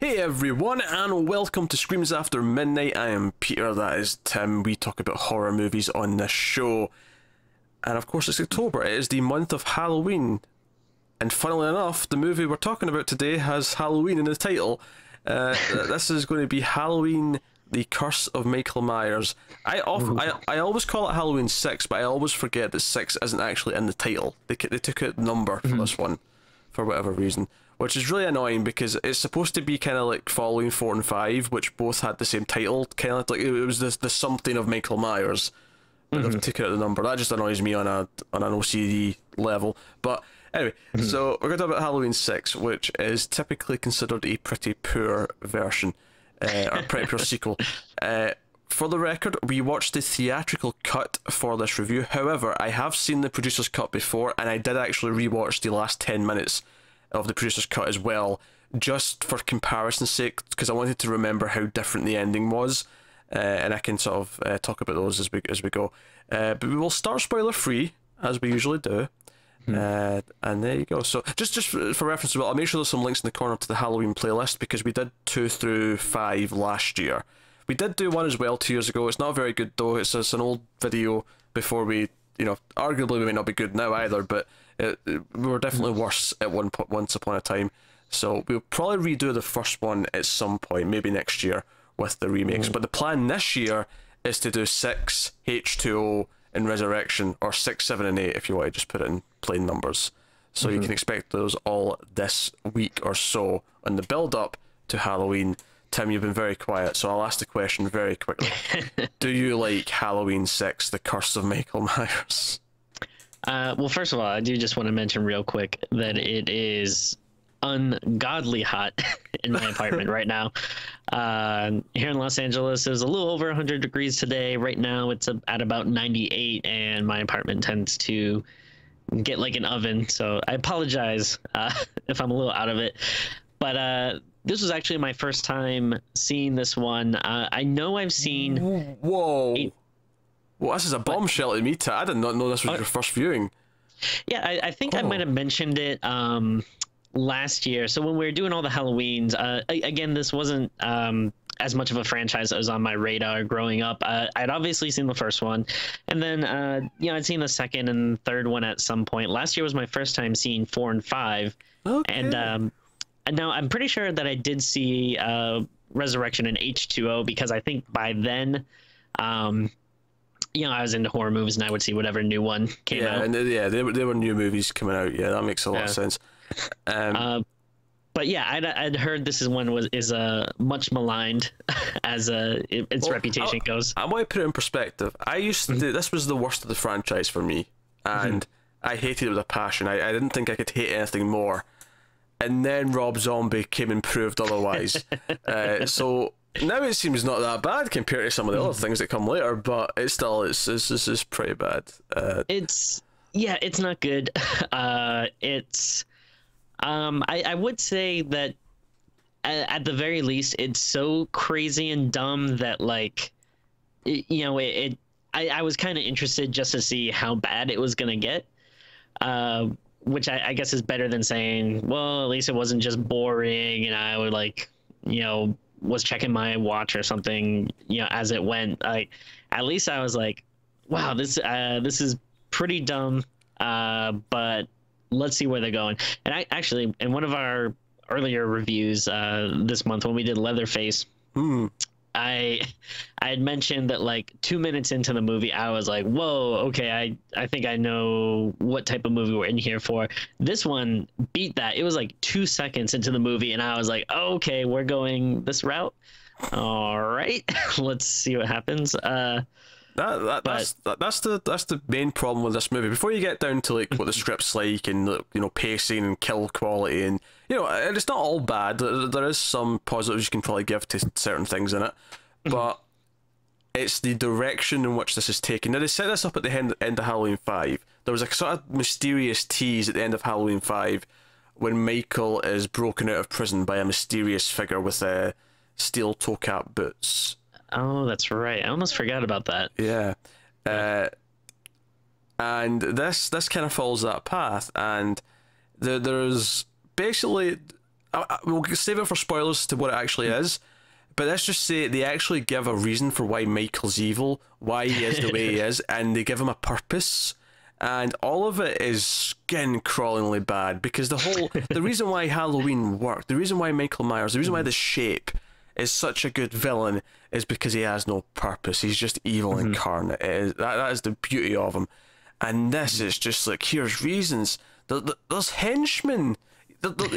Hey everyone, and welcome to Screams After Midnight. I am Peter, that is Tim. We talk about horror movies on this show. And of course it's October, it is the month of Halloween. And funnily enough, the movie we're talking about today has Halloween in the title. This is going to be Halloween: The Curse of Michael Myers. I always call it Halloween 6, but I always forget that 6 isn't actually in the title. They took out the number for this one, for whatever reason. Which is really annoying because it's supposed to be kind of like following 4 and 5, which both had the same title. Kind of like it was the something of Michael Myers. But I've taken out the number. That just annoys me on an OCD level. But anyway, so we're going to talk about Halloween 6, which is typically considered a pretty poor version, or pretty poor sequel. For the record, we watched the theatrical cut for this review. However, I have seen the producer's cut before, and I did actually rewatch the last 10 minutes of the producer's cut as well, just for comparison's sake, because I wanted to remember how different the ending was, and I can sort of talk about those as we go. But we will start spoiler free as we usually do, and there you go. So just for reference as well, I'll make sure there's some links in the corner to the Halloween playlist because we did 2 through 5 last year. We did do one as well 2 years ago. It's not very good though. It's an old video before we, you know, arguably we may not be good now either, but. We were definitely worse at once upon a time, so we'll probably redo the first one at some point, maybe next year with the remakes. But the plan this year is to do 6, H2O, and Resurrection, or 6, 7, and 8 if you want to just put it in plain numbers. So you can expect those all this week or so on the build-up to Halloween. Tim, you've been very quiet, so I'll ask the question very quickly. Do you like Halloween 6, The Curse of Michael Myers? Well, first of all, I do just want to mention real quick that it is ungodly hot in my apartment right now. Here in Los Angeles, it was a little over 100 degrees today. Right now, it's at about 98, and my apartment tends to get like an oven. So I apologize if I'm a little out of it. But this was actually my first time seeing this one. I know I've seen... Whoa. Well, this is a bombshell to me, Tat. I did not know this was your first viewing. Yeah, I think I might have mentioned it last year. So when we were doing all the Halloweens, again, this wasn't as much of a franchise that was on my radar growing up. I'd obviously seen the first one, and then you know, I'd seen the second and third one at some point. Last year was my first time seeing 4 and 5, okay. And now I'm pretty sure that I did see Resurrection and H2O because I think by then. You know, I was into horror movies and I would see whatever new one came out. And they were new movies coming out. Yeah, that makes a lot of sense. But yeah, I'd heard this is one is much maligned as its reputation goes. I want to put it in perspective. I used to do, this was the worst of the franchise for me, and I hated it with a passion. I didn't think I could hate anything more. And then Rob Zombie came and proved otherwise. So. Now it seems not that bad compared to some of the other things that come later, but it's still it's pretty bad. It's not good. I would say that at the very least, it's so crazy and dumb that like, you know, I was kind of interested just to see how bad it was gonna get. Which I guess is better than saying, well, at least it wasn't just boring, and I would like, you know. Was checking my watch or something, you know, as it went. Like, at least I was like, wow, this is pretty dumb, but let's see where they're going. And I actually, in one of our earlier reviews this month when we did Leatherface, I had mentioned that like 2 minutes into the movie, I was like, whoa, okay, I think I know what type of movie we're in here for. This one beat that. It was like 2 seconds into the movie, and I was like, okay, we're going this route. All right, let's see what happens. That's the main problem with this movie. Before you get down to like what the script's like and, you know, pacing and kill quality, and, you know, and it's not all bad. There is some positives you can probably give to certain things in it, but it's the direction in which this is taken. Now, they set this up at the end of Halloween 5. There was a sort of mysterious tease at the end of Halloween 5 when Michael is broken out of prison by a mysterious figure with steel toe cap boots. Oh, that's right. I almost forgot about that. Yeah. And this kind of follows that path. And there's basically... We'll save it for spoilers to what it actually is, but let's just say they actually give a reason for why Michael's evil, why he is the way he is, and they give him a purpose, and all of it is skin-crawlingly bad, because the reason why Halloween worked, the reason why Michael Myers, the reason why The Shape is such a good villain is because he has no purpose. He's just evil incarnate. It is, that is the beauty of him. And this is just like, here's reasons. There's henchmen.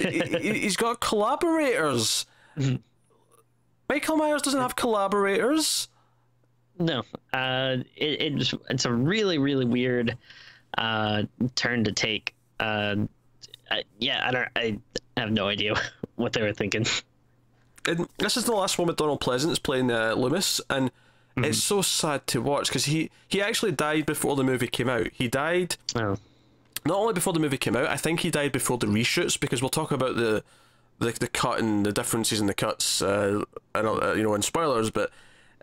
He's got collaborators. Michael Myers doesn't have collaborators. No. It's a really, really weird turn to take. I have no idea what they were thinking. And this is the last one with Donald Pleasance playing Loomis, and it's so sad to watch because he actually died before the movie came out. He died not only before the movie came out, I think he died before the reshoots, because we'll talk about the cut and the differences in the cuts, in spoilers. But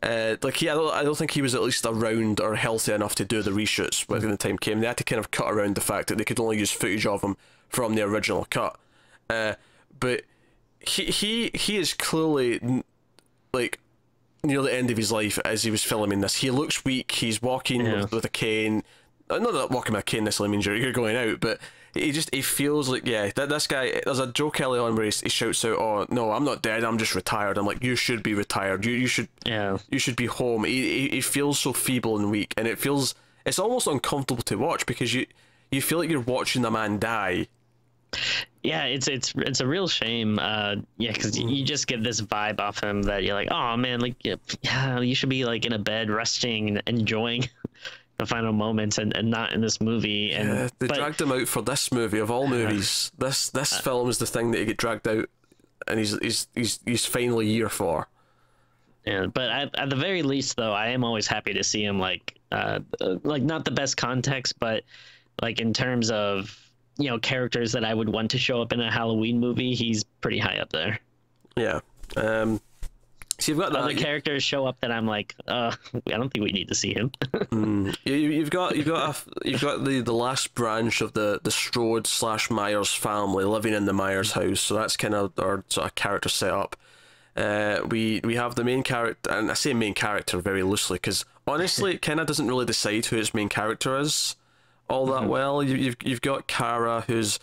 I don't think he was at least around or healthy enough to do the reshoots when the time came. They had to kind of cut around the fact that they could only use footage of him from the original cut, but. He is clearly like near the end of his life as he was filming this. He looks weak. He's walking with a cane. Not that walking with a cane necessarily means you're going out, but he feels like this guy. There's a joke early on where he shouts out, "Oh no, I'm not dead. I'm just retired." I'm like, you should be retired. You should be home. He feels so feeble and weak, and it's almost uncomfortable to watch because you feel like you're watching the man die. Yeah, it's a real shame. Because you just get this vibe off him that you're like, oh man, like you should be like in a bed resting and enjoying the final moments and not in this movie. And they dragged him out for this movie of all movies. This film is the thing that he get dragged out, and he's finally here for. Yeah, but at the very least, though, I am always happy to see him like not the best context, but like in terms of. Characters that I would want to show up in a Halloween movie, he's pretty high up there. Yeah. So you've got other characters show up that I'm like, I don't think we need to see him. You've got the last branch of the Strode / Myers family living in the Myers house, so that's kind of our sort of character setup. We have the main character, and I say main character very loosely because honestly, it kind of doesn't really decide who its main character is. All that well. You've got Kara, who's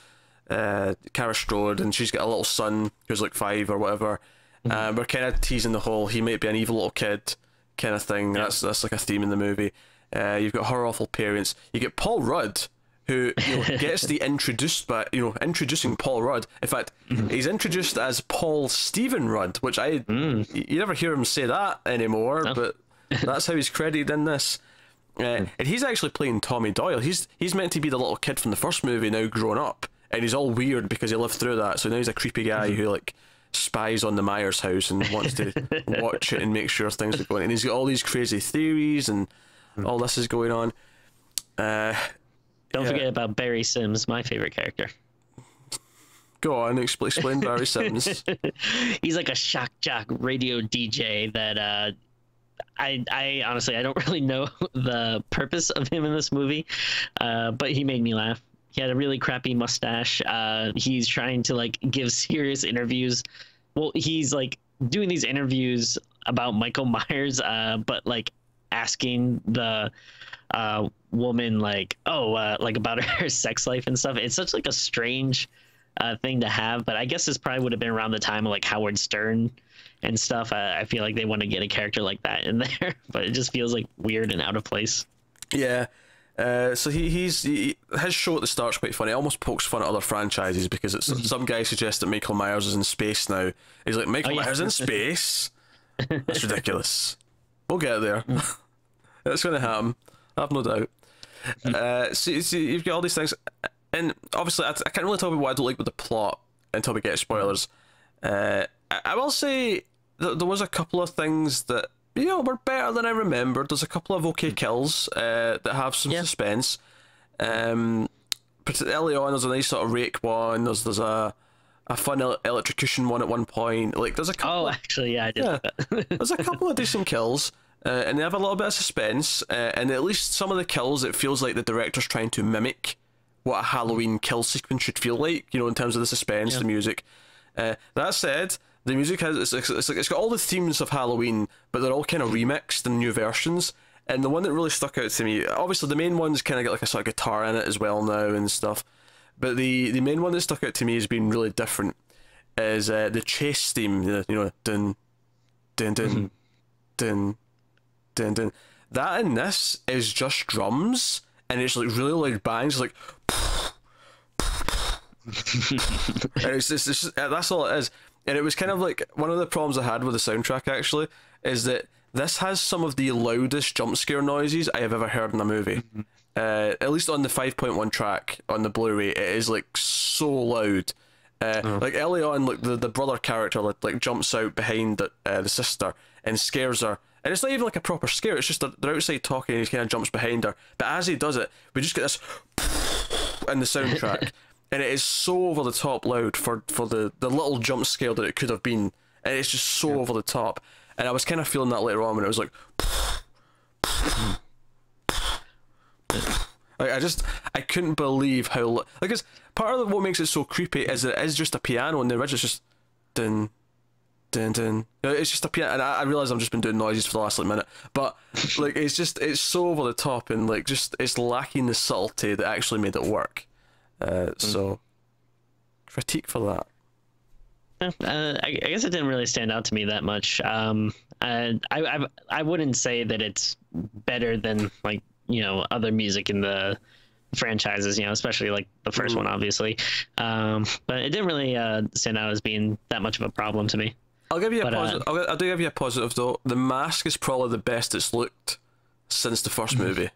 Kara Strode, and she's got a little son who's like 5 or whatever. We're kind of teasing the whole he might be an evil little kid kind of thing. That's like a theme in the movie. You've got her awful parents. You get Paul Rudd, who gets introduced by introducing Paul Rudd. In fact, he's introduced as Paul Stephen Rudd, which you never hear him say that anymore. No. But that's how he's credited in this. And he's actually playing Tommy Doyle. He's meant to be the little kid from the first movie, now grown up, and he's all weird because he lived through that. So now he's a creepy guy who like spies on the Myers house and wants to watch it and make sure things are going. And he's got all these crazy theories and all this is going on. Don't forget about Barry Sims, my favorite character. Go on, explain Barry Sims. He's like a shock jock radio DJ that. I honestly, I don't really know the purpose of him in this movie, but he made me laugh. He had a really crappy mustache. He's trying to like give serious interviews. Well, he's like doing these interviews about Michael Myers, but like asking the woman like, like about her sex life and stuff. It's such like a strange thing to have, but I guess this probably would have been around the time of like Howard Stern and stuff. I feel like they want to get a character like that in there, but it just feels like weird and out of place. Yeah. So his show at the start's quite funny. It almost pokes fun at other franchises because it's some guy suggests that Michael Myers is in space now. He's like, Michael Myers in space? That's ridiculous. We'll get there. That's going to happen. I have no doubt. So you've got all these things. And obviously, I can't really talk about what I don't like with the plot until we get spoilers. I will say that there was a couple of things that were better than I remembered. There's a couple of okay kills that have some suspense. Early on, there's a nice sort of rake one. There's a fun electrocution one at one point. Like there's a couple. I did. Yeah, that. There's a couple of decent kills, and they have a little bit of suspense. And at least some of the kills, it feels like the director's trying to mimic what a Halloween kill sequence should feel like. In terms of the suspense, the music. That said, the music has it's got all the themes of Halloween, but they're all kind of remixed in new versions. And the one that really stuck out to me, obviously the main one's kind of got like a sort of guitar in it as well now and stuff, but the main one that stuck out to me as being really different is the chase theme. You know, dun dun dun, mm-hmm. dun dun dun. That in this is just drums, and it's like really loud bangs, like. it's just, that's all it is. And it was kind of like one of the problems I had with the soundtrack actually is that this has some of the loudest jump scare noises I have ever heard in a movie. Mm-hmm. At least on the 5.1 track on the Blu-ray, it is like so loud. Like early on, like the brother character like jumps out behind the sister and scares her. And it's not even like a proper scare. It's just they're outside talking and he kind of jumps behind her. But as he does it, we just get this in the soundtrack. And it is so over the top loud for the little jump scare that it could have been. And it's just so over the top. And I was kind of feeling that later on when it was like... I couldn't believe how... Like, it's part of what makes it so creepy is that it is just a piano and the original is just... Dun, dun, dun. It's just a piano. And I realise I've just been doing noises for the last like minute. But, like, it's just... It's so over the top and, like, just... It's lacking the subtlety that actually made it work. So, critique for that. I guess it didn't really stand out to me that much. I wouldn't say that it's better than like other music in the franchises, especially like the first one, obviously. But it didn't really stand out as being that much of a problem to me. I'll give you a positive. I do give you a positive though. The mask is probably the best it's looked since the first movie.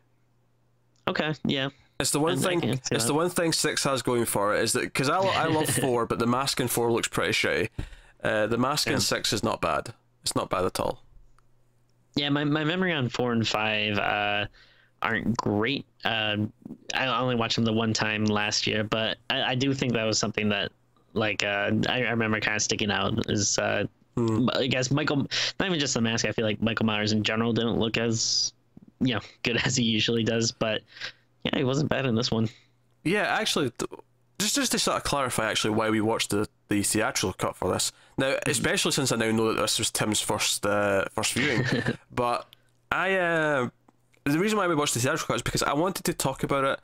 Okay. Yeah. It's the one thing. It's the one thing 6 has going for it is that because I love 4, but the mask in 4 looks pretty shitty. The mask in 6 is not bad. It's not bad at all. Yeah, my memory on 4 and 5 aren't great. I only watched them the one time last year, but I do think that was something that like I remember kind of sticking out is I guess Michael, not even just the mask. I feel like Michael Myers in general didn't look as good as he usually does, but. Yeah, he wasn't bad in this one. Yeah, actually, just to sort of clarify actually why we watched the theatrical cut for this. Now, especially since I now know that this was Tim's first viewing, but the reason why we watched the theatrical cut is because I wanted to talk about it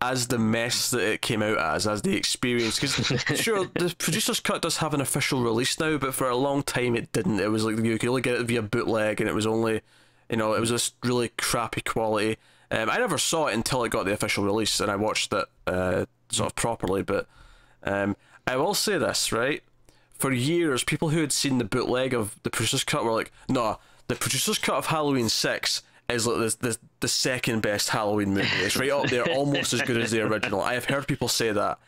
as the mess that it came out as the experience. Because sure, the producer's cut does have an official release now, but for a long time it didn't. It was like you could only get it via bootleg, and it was only, it was this really crappy quality. I never saw it until it got the official release, and I watched it sort of properly. But I will say this, right? For years, people who had seen the bootleg of the producer's cut were like, "No, the producer's cut of Halloween 6 is like the second best Halloween movie. It's right up there, almost as good as the original." I have heard people say that.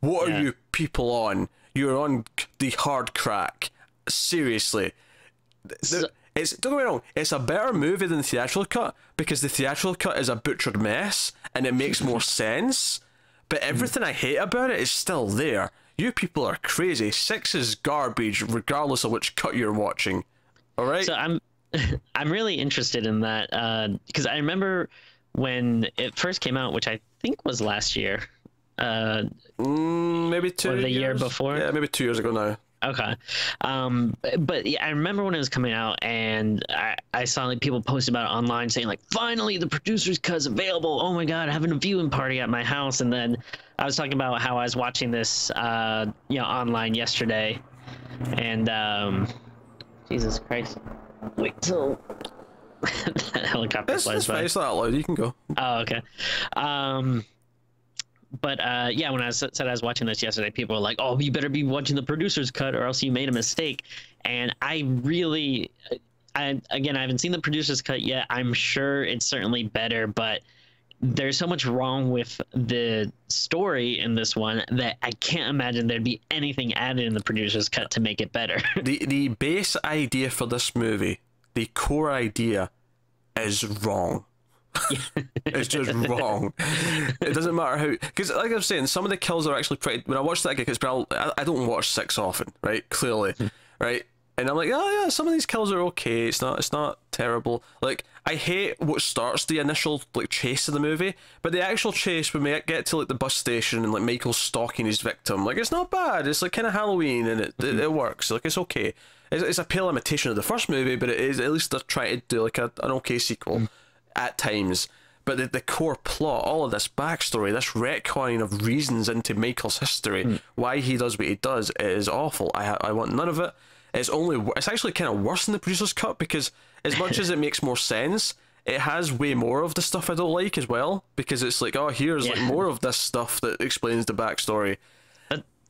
What are you people on? You're on the hard crack. Seriously. Don't get me wrong, it's a better movie than the theatrical cut because the theatrical cut is a butchered mess and it makes more sense, but everything I hate about it is still there. You people are crazy. 6 is garbage regardless of which cut you're watching. Alright? So I'm really interested in that because I remember when it first came out, which I think was last year. Maybe 2 years. Or the year before? Yeah, maybe 2 years ago now. Okay, but yeah, I remember when it was coming out, and I saw like people post about it online saying like, "Finally, the producer's cut's available! Oh my god, I'm having a viewing party at my house!" And then I was talking about how I was watching this, online yesterday, and Jesus Christ, wait till that helicopter flies by. It's not loud. You can go. Oh, okay. But yeah, when I said I was watching this yesterday, people were like, "Oh, you better be watching the producer's cut, or else you made a mistake." And I really, I haven't seen the producer's cut yet. I'm sure it's certainly better, but there's so much wrong with the story in this one that I can't imagine there'd be anything added in the producer's cut to make it better. The base idea for this movie, the core idea, is wrong. It's just wrong. It doesn't matter how, because like I'm saying, some of the kills are actually pretty. When I watched that, because I don't watch 6 often, right? Clearly, right? And I'm like, oh yeah, some of these kills are okay. It's not terrible. Like, I hate what starts the initial like chase of the movie, but the actual chase when we get to like the bus station and like Michael's stalking his victim, like, it's not bad. It's like kind of Halloween, and it works. Like, it's okay. It's a pale imitation of the first movie, but it is, at least they're trying to do like an okay sequel at times. But the core plot, all of this backstory, this retconning of reasons into Michael's history, why he does what he does, it is awful. I want none of it. It's actually kind of worse than the producer's cut, because as much as it makes more sense, it has way more of the stuff I don't like as well, because it's like, oh, here's like more of this stuff that explains the backstory.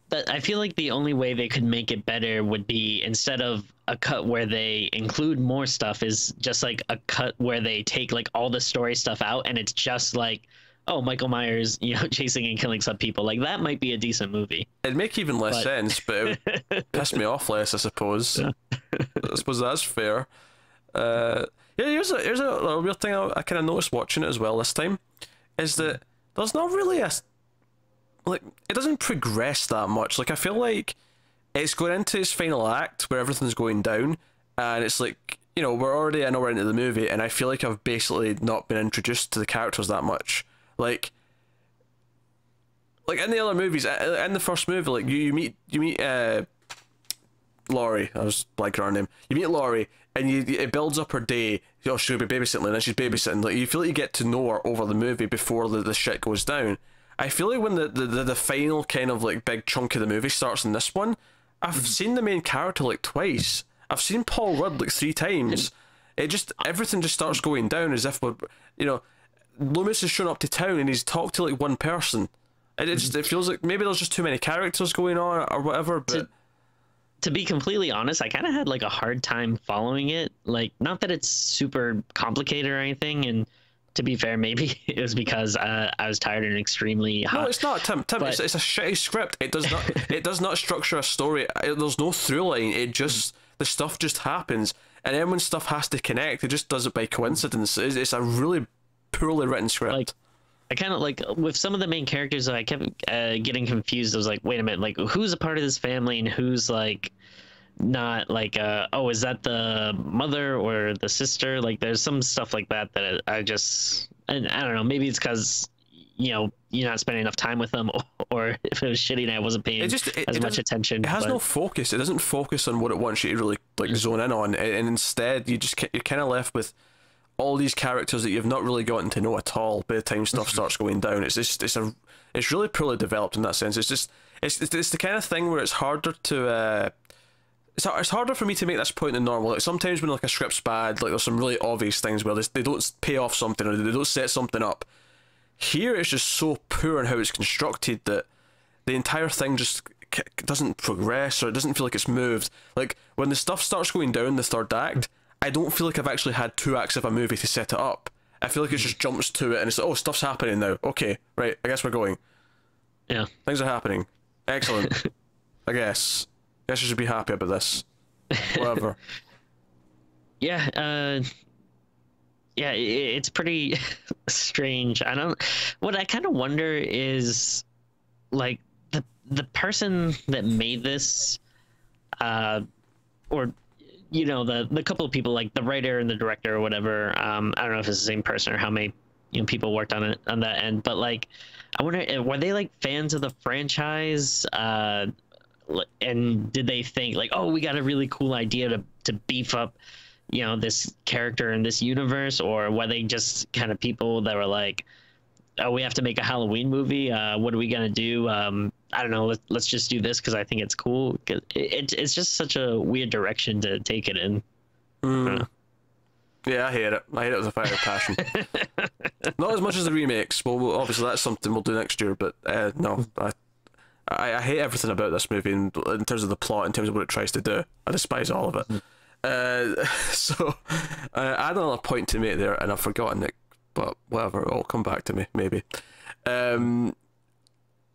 But I feel like the only way they could make it better would be, instead of a cut where they include more stuff, is just like a cut where they take like all the story stuff out, and it's just like, oh, Michael Myers, you know, chasing and killing some people. Like, that might be a decent movie. It'd make even less sense, but it would piss me off less, I suppose. Yeah. I suppose that's fair. Yeah, here's a weird thing I kind of noticed watching it as well this time, is that there's not really a... like, it doesn't progress that much. Like, I feel like it's going into its final act where everything's going down, and it's like, you know, we're already an hour into the movie, and I feel like I've basically not been introduced to the characters that much. Like in the other movies, in the first movie, like, you meet Laurie. I was blanking on her name. You meet Laurie, and it builds up her day. Oh, she'll be babysitting, and then she's babysitting. Like, you feel like you get to know her over the movie before the shit goes down. I feel like when the final kind of like big chunk of the movie starts in this one, I've seen the main character like twice. I've seen Paul Rudd like 3 times. It just, everything just starts going down as if we're, you know, Loomis has shown up to town and he's talked to like one person. And it just, it feels like maybe there's just too many characters going on or whatever. But to be completely honest, I kind of had like a hard time following it. Like, not that it's super complicated or anything, and to be fair, maybe it was because I was tired and extremely hot. No, it's not, Tim. But... It's a shitty script. It does not structure a story. There's no through line. It just, the stuff just happens, and then when stuff has to connect, it just does it by coincidence. It's a really poorly written script. Like, I kind of, like, with some of the main characters, I kept getting confused. I was like, wait a minute, like, who's a part of this family and who's like not? Like, oh, is that the mother or the sister? Like, there's some stuff like that that I just, and I don't know, maybe it's because, you know, you're not spending enough time with them, or if it was shitty and I wasn't paying as much attention. It has no focus. It doesn't focus on what it wants you to really like zone in on, and instead you're kind of left with all these characters that you've not really gotten to know at all by the time stuff starts going down. It's just, it's really poorly developed in that sense. It's just, it's the kind of thing where it's harder to it's harder for me to make this point than normal. Like, sometimes when like a script's bad, like, there's some really obvious things where they don't pay off something, or they don't set something up. Here it's just so poor in how it's constructed that the entire thing just doesn't progress, or it doesn't feel like it's moved. Like, when the stuff starts going down in the third act, I don't feel like I've actually had 2 acts of a movie to set it up. I feel like it just jumps to it, and it's like, oh, stuff's happening now. Okay, right, I guess we're going. Yeah. Things are happening. Excellent. I guess. I guess you should be happy about this. Whatever. Yeah, yeah, it's pretty strange. I don't... What I kind of wonder is, like, the person that made this, or... you know, the couple of people, like the writer and the director or whatever, I don't know if it's the same person or how many, you know, people worked on it on that end, but like, I wonder, were they like fans of the franchise, and did they think like, oh, we got a really cool idea to beef up, you know, this character in this universe? Or were they just kind of people that were like, oh, we have to make a Halloween movie, what are we gonna do? I don't know, let's just do this because I think it's cool. It's just such a weird direction to take it in. Yeah, I hate it. I hate it with a fire of passion. Not as much as the remakes. Well, obviously that's something we'll do next year, but no, I hate everything about this movie in terms of the plot, in terms of what it tries to do. I despise all of it. So I had another point to make there, and I've forgotten it, but whatever, it'll come back to me, maybe.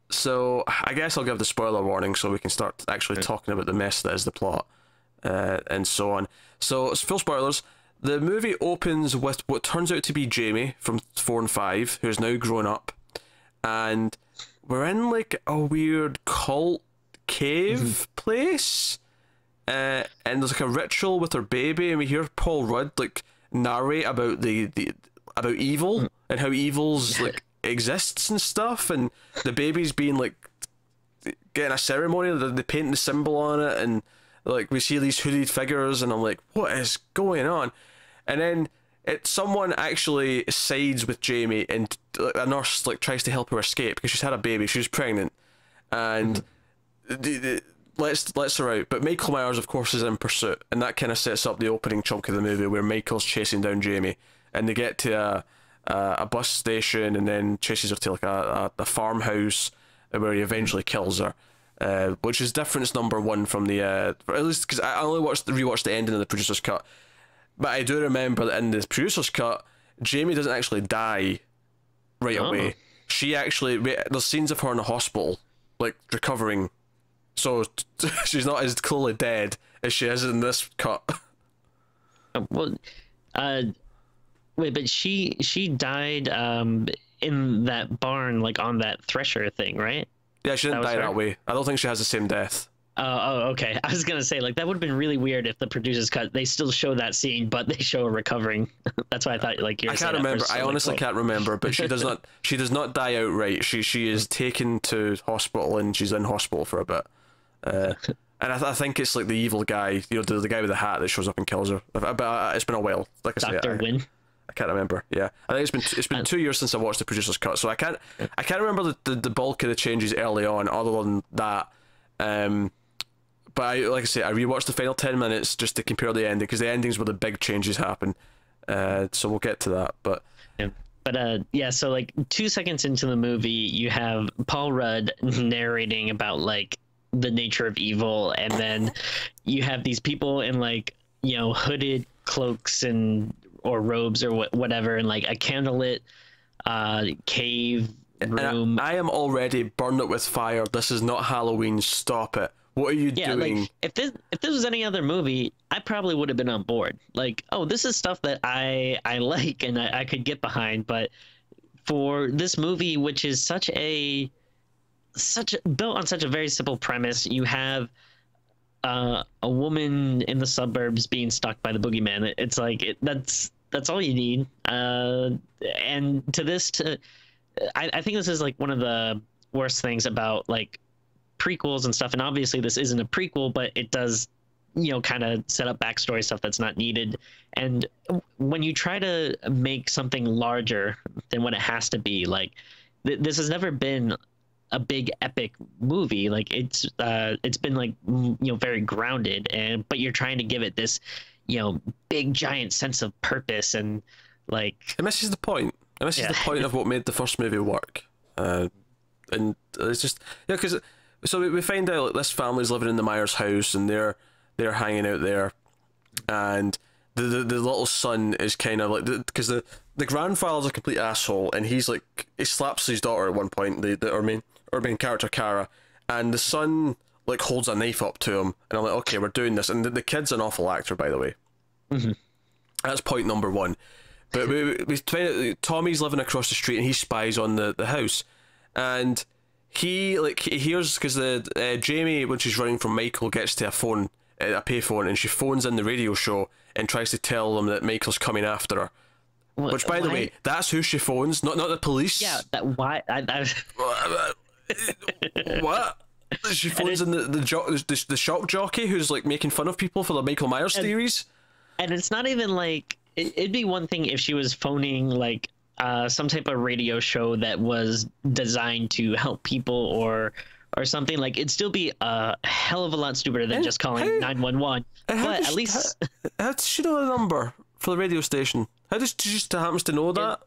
So I guess I'll give the spoiler warning so we can start actually talking about the mess that is the plot, and so on. So, full spoilers, the movie opens with what turns out to be Jamie from 4 and 5, who's now grown up, and we're in like a weird cult cave place, and there's like a ritual with her baby, and we hear Paul Rudd like narrate about about evil and how evil's like exists and stuff, and the baby's being like getting a ceremony. They paint the symbol on it, and like we see these hooded figures, and I'm like, what is going on? And then someone actually sides with Jamie, and a nurse like tries to help her escape because she's had a baby, she's pregnant, and lets her out. But Michael Myers, of course, is in pursuit, and that kind of sets up the opening chunk of the movie where Michael's chasing down Jamie, and they get to a bus station, and then chases her to like a farmhouse, where he eventually kills her, which is difference number one from the at least, because I only rewatched the ending of the producer's cut. But I do remember that in the producer's cut, Jamie doesn't actually die right away. She actually, there's scenes of her in a hospital, like recovering. So she's not as clearly dead as she is in this cut. Well, wait, but she died in that barn, like on that thresher thing, right? Yeah, she didn't die that way. I don't think she has the same death. Oh, okay. I was gonna say, like, that would have been really weird if the producers cut. They still show that scene, but they show her recovering. That's why I thought, like, I can't remember. I honestly can't remember. But she does not. She does not die outright. She is taken to hospital, and she's in hospital for a bit. And I think it's like the evil guy, you know, the guy with the hat that shows up and kills her. But it's been a while. Like I said, Dr. Wynn. I can't remember. Yeah, I think it's been 2 years since I watched the producer's cut, so I can't remember the bulk of the changes early on, other than that. But like I say, I rewatched the final 10 minutes just to compare the ending, because the ending's where the big changes happen. So we'll get to that. But yeah. So like 2 seconds into the movie, you have Paul Rudd narrating about like the nature of evil, and then you have these people in like, you know, hooded cloaks and or robes or whatever, and like a candlelit cave room. I am already burned up with fire. This is not Halloween. Stop it. What are you doing? Like, if this was any other movie, I probably would have been on board. Like, oh, this is stuff that I like and I could get behind. But for this movie, which is built on such a very simple premise, you have a woman in the suburbs being stalked by the boogeyman. It's like that's all you need. And to this, I think this is like one of the worst things about like prequels and stuff. And obviously this isn't a prequel, but it does, you know, kind of set up backstory stuff that's not needed. And when you try to make something larger than what it has to be, like this has never been a big epic movie. Like it's been like, you know, very grounded, and but you're trying to give it this, you know, big giant sense of purpose, and like it misses the point. It misses the point of what made the first movie work. And it's just, yeah, because so we find out like this family's living in the Myers house, and they're hanging out there, and the little son is kind of like, because the grandfather's a complete asshole, and he's like, he slaps his daughter at one point, our main character Kara, and the son like holds a knife up to him, and I'm like, okay, we're doing this. And the kid's an awful actor, by the way. That's point number one. But we find out Tommy's living across the street, and he spies on the house, and he hears, because the Jamie, when she's running from Michael, gets to a payphone, and she phones in the radio show and tries to tell them that Michael's coming after her. Which, by the way, that's who she phones, not the police. Yeah, why? What? She phones in the shock jockey who's like making fun of people for the Michael Myers theories. And it's not even like it'd be one thing if she was phoning like some type of radio show that was designed to help people or something. Like it'd still be a hell of a lot stupider than just calling 911. But at least how does she know the number for the radio station? How does she just happens to know that?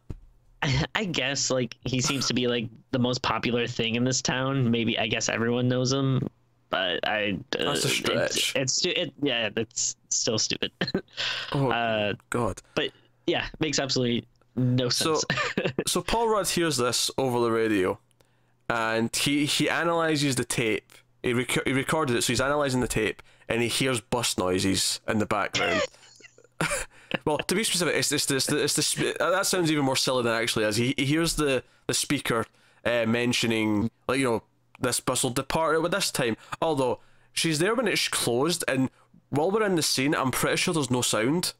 I guess like he seems to be like the most popular thing in this town. Maybe I guess everyone knows him, but that's a stretch. It's still stupid. Oh God! But yeah, makes absolutely no sense. So Paul Rudd hears this over the radio, and he analyzes the tape. He recorded it, so he's analyzing the tape, and he hears bus noises in the background. Well, to be specific, it's the that sounds even more silly than it actually is. He hears the speaker mentioning, like, you know, this bus will depart at this time. Although she's there when it's closed, and while we're in the scene, I'm pretty sure there's no sound.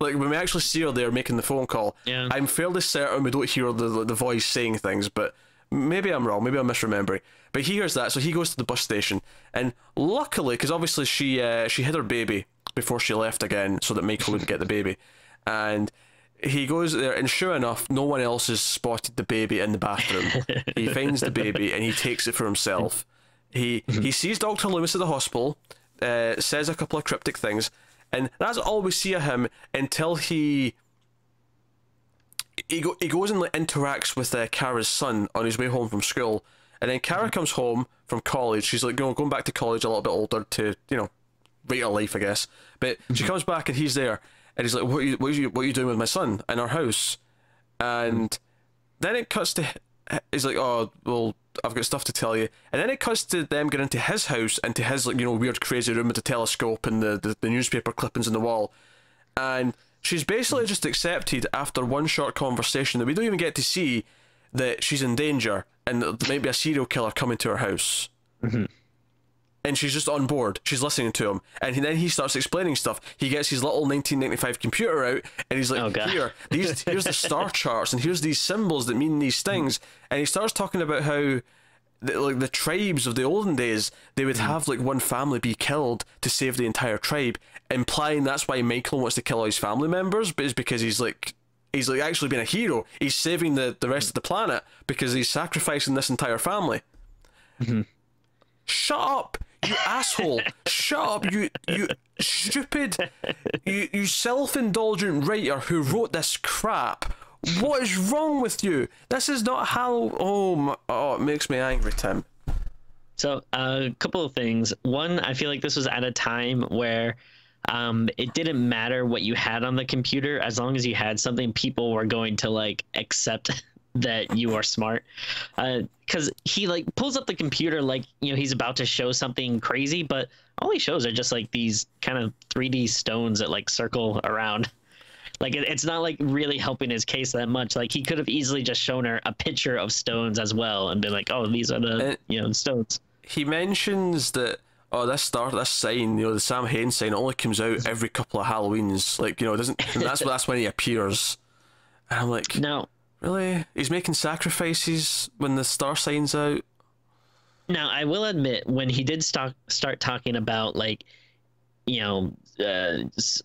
Like, when we actually see her there making the phone call, yeah. I'm fairly certain we don't hear the voice saying things, but maybe I'm wrong, maybe I'm misremembering. But he hears that, so he goes to the bus station, and luckily, because obviously she hid her baby before she left again, so that Michael wouldn't get the baby, and he goes there, and sure enough, no one else has spotted the baby in the bathroom. He finds the baby, and he takes it for himself. He sees Dr. Loomis at the hospital, says a couple of cryptic things, and that's all we see of him until he goes and like, interacts with Kara's son on his way home from school, and then Kara comes home from college. She's like going back to college a little bit older to, you know, rate her life, I guess. But she comes back and he's there, and he's like, "What are you doing with my son in our house?" And then it cuts to he's like, "Oh, well, I've got stuff to tell you." And then it cuts to them getting into his house, into his, like, you know, weird crazy room with the telescope and the newspaper clippings on the wall. And she's basically just accepted, after one short conversation that we don't even get to see, that she's in danger and that there might be a serial killer coming to her house. Mm-hmm. And she's just on board. She's listening to him. And then he starts explaining stuff. He gets his little 1995 computer out, and he's like, oh, God. Here's the star charts, and here's these symbols that mean these things. And he starts talking about how like the tribes of the olden days, they would have like one family be killed to save the entire tribe, implying that's why Michael wants to kill all his family members, but it's because he's like actually being a hero. He's saving the rest of the planet because he's sacrificing this entire family. Mm-hmm. Shut up! You asshole! Shut up! You stupid! You self-indulgent writer who wrote this crap. What is wrong with you? This is not how. Oh, it makes me angry, Tim. So, a couple of things. One, I feel like this was at a time where it didn't matter what you had on the computer, as long as you had something, people were going to like accept that you are smart. Because he like pulls up the computer like, you know, he's about to show something crazy, but all he shows are just like these kind of 3D stones that like circle around. Like, it's not like really helping his case that much. Like, he could have easily just shown her a picture of stones as well and been like, oh, these are the you know, stones. He mentions that, oh, this sign, you know, the Sam Hain sign, it only comes out every couple of Halloweens. Like, you know, it doesn't. And that's when he appears. And I'm like, no. Really? He's making sacrifices when the star sign's out? Now, I will admit, when he did start talking about, like, you know,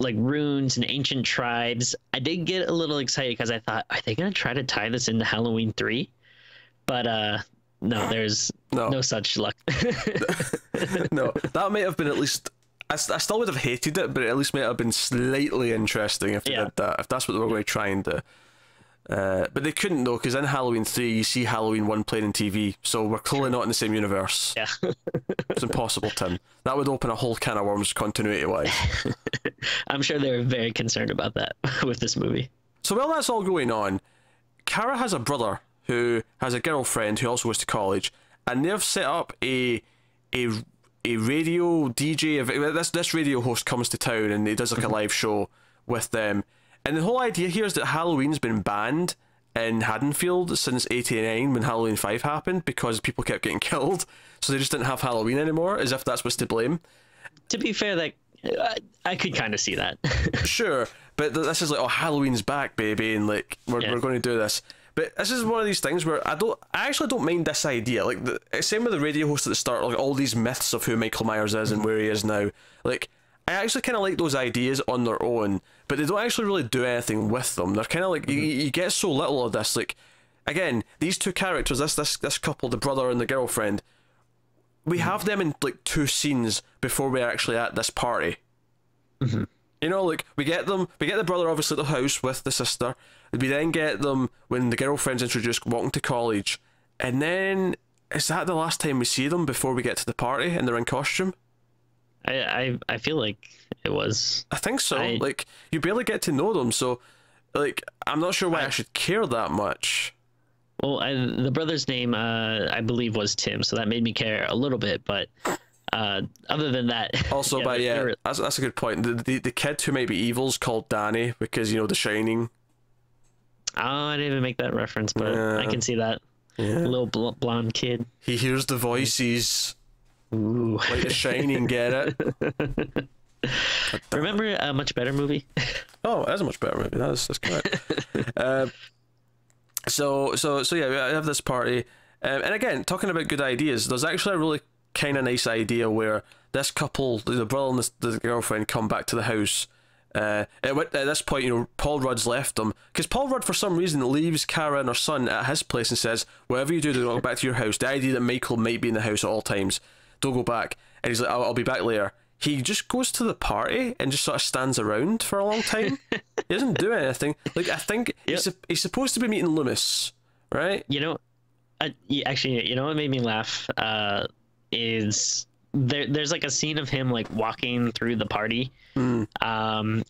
like runes and ancient tribes, I did get a little excited because I thought, are they going to try to tie this into Halloween 3? But no, there's no such luck. No, that might have been at least... I still would have hated it, but it at least might have been slightly interesting if they did that, if that's what they were going to try and do. But they couldn't, though, because in Halloween 3 you see Halloween 1 played on TV, so we're clearly not in the same universe. Yeah. It's impossible, Tim. That would open a whole can of worms continuity wise. I'm sure they were very concerned about that with this movie. So while that's all going on, Kara has a brother who has a girlfriend who also goes to college, and they've set up a radio DJ. This radio host comes to town and he does like a live show with them. And the whole idea here is that Halloween's been banned in Haddonfield since '89 when Halloween 5 happened because people kept getting killed, so they just didn't have Halloween anymore, as if that's what's to blame. To be fair, like, I could kind of see that. Sure, but this is like, oh, Halloween's back, baby, and like we're going to do this. But this is one of these things where I actually don't mind this idea. Like, same with the radio host at the start, like all these myths of who Michael Myers is and where he is now. Like, I actually kind of like those ideas on their own, but they don't actually really do anything with them. They're kind of like, you get so little of this. Like, again, these two characters, this couple, the brother and the girlfriend, we have them in like two scenes before we're actually at this party. You know, like, we get the brother obviously at the house with the sister. We then get them when the girlfriend's introduced, walking to college, and then is that the last time we see them before we get to the party and they're in costume? I feel like it was. I think so. Like, you barely get to know them, so like I'm not sure why I should care that much. Well, the brother's name, I believe, was Tim, so that made me care a little bit. But other than that, also, yeah, that's a good point. The kid who may be evil's called Danny because, you know, The Shining. Oh, I didn't even make that reference, but I can see that. Yeah. Little blonde kid. He hears the voices. Ooh. Like The Shining, get it? Remember a much better movie? Oh, that's a much better movie. That's correct. So yeah, I have this party, and again, talking about good ideas, there's actually a really kind of nice idea where this couple, the brother and the girlfriend, come back to the house. At this point, you know, Paul Rudd's left them, because Paul Rudd, for some reason, leaves Kara and her son at his place and says, whatever you do, don't go back to your house. The idea that Michael might be in the house at all times, don't go back. And he's like, I'll be back later. He just goes to the party and just sort of stands around for a long time. He doesn't do anything. Like, I think he's supposed to be meeting Loomis, right? You know, actually, you know what made me laugh is... There's like a scene of him like walking through the party, and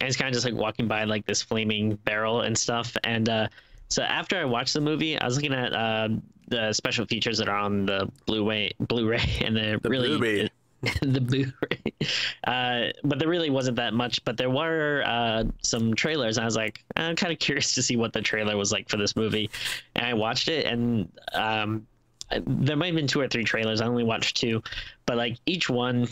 he's kind of just like walking by like this flaming barrel and stuff. And so after I watched the movie, I was looking at the special features that are on the Blu-ray, and the Blu-ray. But there really wasn't that much. But there were some trailers, and I was like, I'm kind of curious to see what the trailer was like for this movie. And I watched it, and there might have been 2 or 3 trailers. I only watched 2, but like each one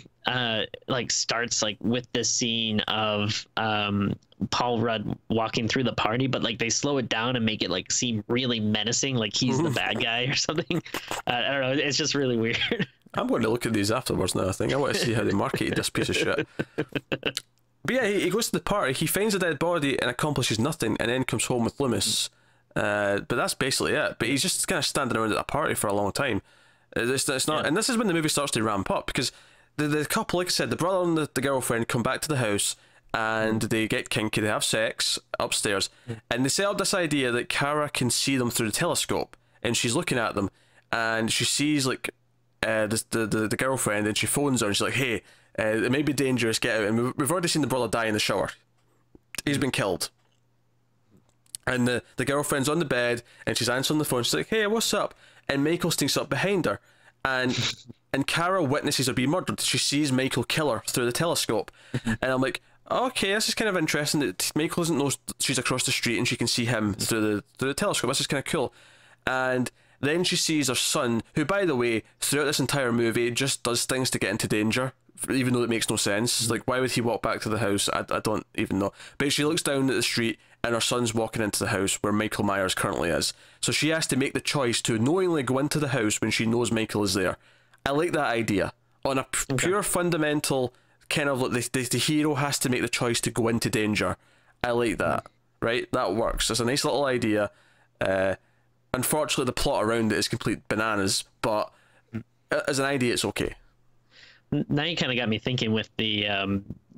like starts like with the scene of Paul Rudd walking through the party, but like they slow it down and make it like seem really menacing, like he's the bad guy or something. I don't know, it's just really weird. I'm going to look at these afterwards now. I think I want to see how they marketed this piece of shit. But yeah, he goes to the party, he finds a dead body and accomplishes nothing, and then comes home with Loomis. But that's basically it. But he's just kind of standing around at a party for a long time. It's not, and this is when the movie starts to ramp up, because the couple, like I said, the brother and the girlfriend come back to the house, and they get kinky. They have sex upstairs, and they set up this idea that Kara can see them through the telescope, and she's looking at them, and she sees like the girlfriend, and she phones her, and she's like, "Hey, it may be dangerous. Get out." And we've already seen the brother die in the shower. He's been killed. And the girlfriend's on the bed, and she's answering the phone. She's like, "Hey, what's up?" And Michael sneaks up behind her, and Kara witnesses her being murdered. She sees Michael kill her through the telescope, and I'm like, okay, this is kind of interesting that Michael doesn't know she's across the street and she can see him through the telescope. This is kind of cool. And then she sees her son, who, by the way, throughout this entire movie, just does things to get into danger, even though it makes no sense. Like, why would he walk back to the house? I don't even know. But she looks down at the street, and her son's walking into the house where Michael Myers currently is. So she has to make the choice to knowingly go into the house when she knows Michael is there. I like that idea. On a pure fundamental kind of like the hero has to make the choice to go into danger. I like that. Right? That works. It's a nice little idea. Unfortunately, the plot around it is complete bananas, but as an idea, it's okay. Now you kind of got me thinking with the,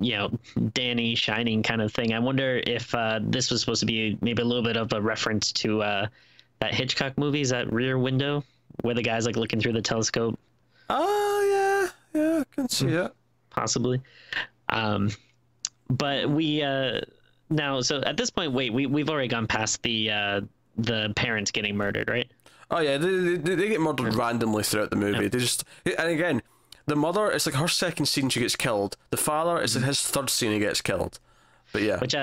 you know, Danny Shining kind of thing. I wonder if this was supposed to be maybe a little bit of a reference to that Hitchcock movie, is that Rear Window, where the guy's like looking through the telescope. Oh, yeah, I can see that. Possibly. But we now, so at this point, wait, we've already gone past the parents getting murdered, right? Oh, yeah, they get murdered randomly throughout the movie. Yeah. They just, and again, the mother, it's like her second scene she gets killed. The father, it's like his third scene he gets killed. But yeah. Which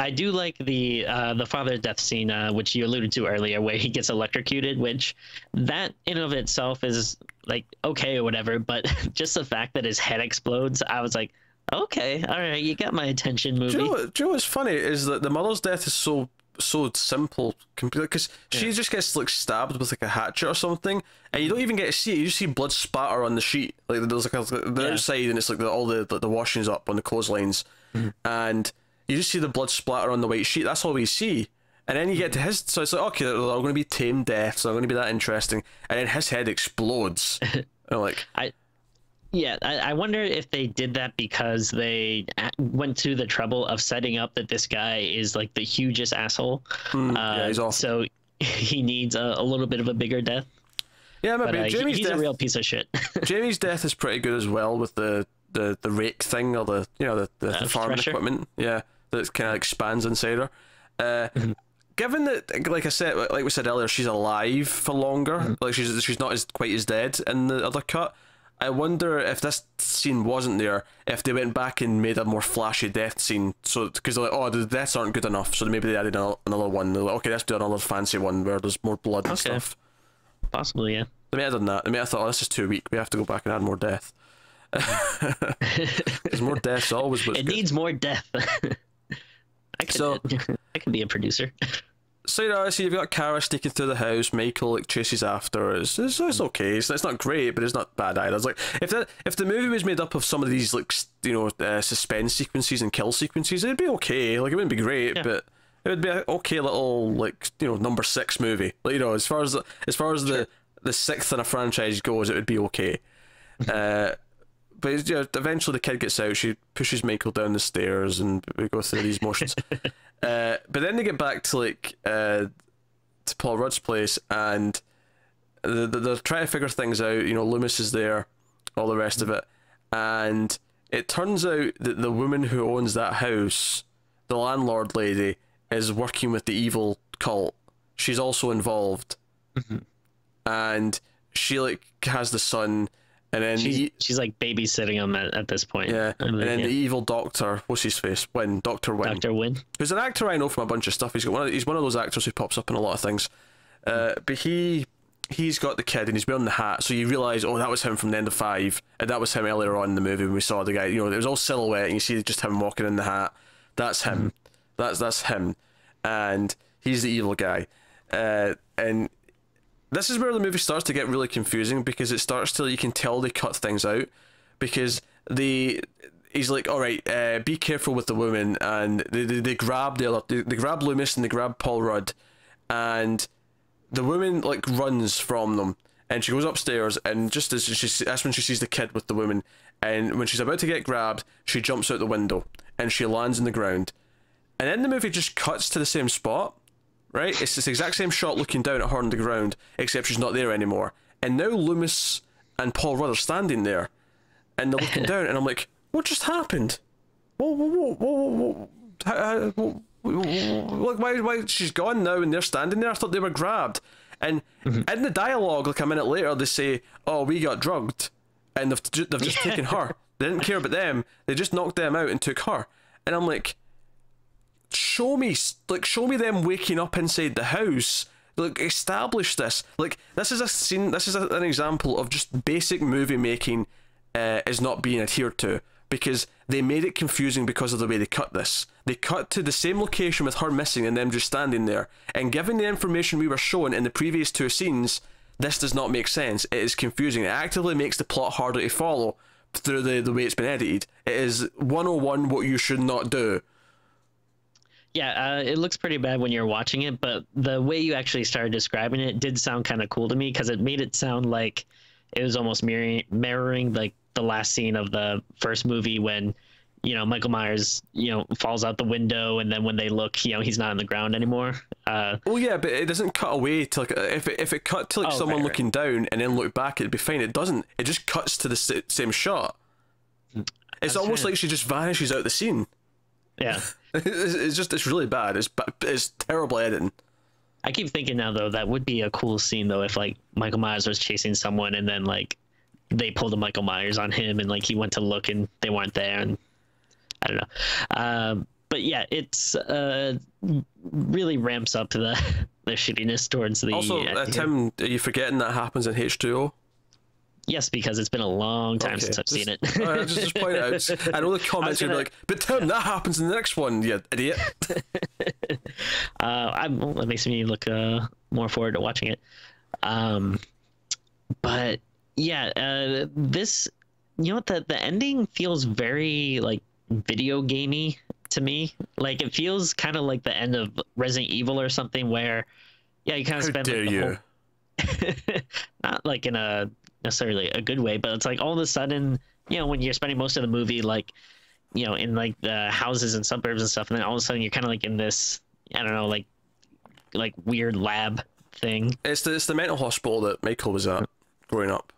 I do like the father death scene, which you alluded to earlier, where he gets electrocuted, which that in and of itself is like okay or whatever, but just the fact that his head explodes, I was like, okay, all right, you got my attention, movie. Do you know what's funny is that the mother's death is so simple, because she just gets like stabbed with like a hatchet or something, and you don't even get to see it. You just see blood spatter on the sheet, like there's like the outside, and it's like all the washings up on the clotheslines, and you just see the blood splatter on the white sheet. That's all we see. And then you get to his, so it's like, okay, they're all going to be tame deaths, they're going to be that interesting, and then his head explodes. And I'm like, I wonder if they did that because they went to the trouble of setting up that this guy is like the hugest asshole. He's awful. So he needs a little bit of a bigger death. Yeah, but Jamie's he's a real piece of shit. Jamie's death is pretty good as well, with the rake thing, or the, you know, the farming equipment. Yeah, that kind of expands inside her. Given that, like we said earlier, she's alive for longer. Like she's not quite as dead in the other cut. I wonder if this scene wasn't there, if they went back and made a more flashy death scene, so because they're like, oh, the deaths aren't good enough, so maybe they added another one. They're like, okay, let's do another fancy one where there's more blood and stuff. Possibly, yeah. They may have done that. They may have thought, oh, this is too weak, we have to go back and add more death. There's more deaths always. It needs more death. I could be a producer. So, you know, so you've got Kara sneaking through the house. Michael like chases after her. It's okay. It's not great, but it's not bad either. It's like if the movie was made up of some of these like suspense sequences and kill sequences, it'd be okay. Like it wouldn't be great, yeah. But it would be an okay little like #6 movie. Like as far as sure. the sixth in a franchise goes, it would be okay. But eventually the kid gets out. She pushes Michael down the stairs, and we go through these motions. But then they get back to like to Paul Rudd's place, and they're trying to figure things out. Loomis is there, all the rest of it, and it turns out that the woman who owns that house, the landlord lady, is working with the evil cult. She's also involved, and she like has the son. And then she's like babysitting him at this point. Yeah. And then the evil doctor, what's his face? Wynn, Dr. Wynn. Dr. Wynn. Who's an actor I know from a bunch of stuff. He's one of those actors who pops up in a lot of things. But he's got the kid and he's wearing the hat, so you realise, oh, that was him from the end of 5, and that was him earlier on in the movie when we saw the guy. It was all silhouette, and you see just him walking in the hat. That's him. That's him. And he's the evil guy. And this is where the movie starts to get really confusing, because it starts to, you can tell they cut things out, because he's like, all right, be careful with the woman, and they grab Loomis and they grab Paul Rudd, and the woman like runs from them, and she goes upstairs, and just as that's when she sees the kid with the woman, and when she's about to get grabbed, she jumps out the window and she lands on the ground, and then the movie just cuts to the same spot. Right, it's this exact same shot looking down at her on the ground, except she's not there anymore. And now Loomis and Paul Rudd are standing there, and they're looking down, and I'm like, what just happened? Whoa, why she's gone now, and they're standing there? I thought they were grabbed. And in the dialogue, like a minute later, they say, oh, we got drugged, and they've just taken her. They didn't care about them. They just knocked them out and took her. And I'm like, show me them waking up inside the house. Like, establish this. Like, this is a scene. This is an example of just basic movie making is not being adhered to, because they made it confusing because of the way they cut this. They cut to the same location with her missing and them just standing there. And given the information we were shown in the previous 2 scenes, this does not make sense. It is confusing. It actively makes the plot harder to follow through the way it's been edited. It is 101 what you should not do. Yeah, it looks pretty bad when you're watching it, but the way you actually started describing it did sound kind of cool to me, because it made it sound like it was almost mirroring like the last scene of the first movie when, Michael Myers, falls out the window, and then when they look, he's not on the ground anymore. Well, yeah, but it doesn't cut away to like, if it cut to like someone looking down and then look back, it'd be fine. It doesn't. It just cuts to the same shot. It's almost like she just vanishes out the scene. Yeah. It's really bad. It's terrible editing. I keep thinking now, though, that would be a cool scene, though, if like Michael Myers was chasing someone and then like they pulled a Michael Myers on him, and like he went to look and they weren't there, and I don't know. But yeah, it's really ramps up to the shittiness towards the. Also, Tim, are you forgetting that happens in H2O? Yes, because it's been a long time since I've seen it. All right, just point it out. I know the comments are like, but Tim, that happens in the next one, you idiot. It makes me look more forward to watching it. But yeah, the ending feels very like video gamey to me. Like, it feels kind of like the end of Resident Evil or something, where you kind of spend like the whole... not like in a necessarily a good way, but it's like all of a sudden, when you're spending most of the movie like, in like the houses and suburbs and stuff, and then all of a sudden you're kind of like in this, I don't know, like weird lab thing. It's the mental hospital that Michael was at growing up.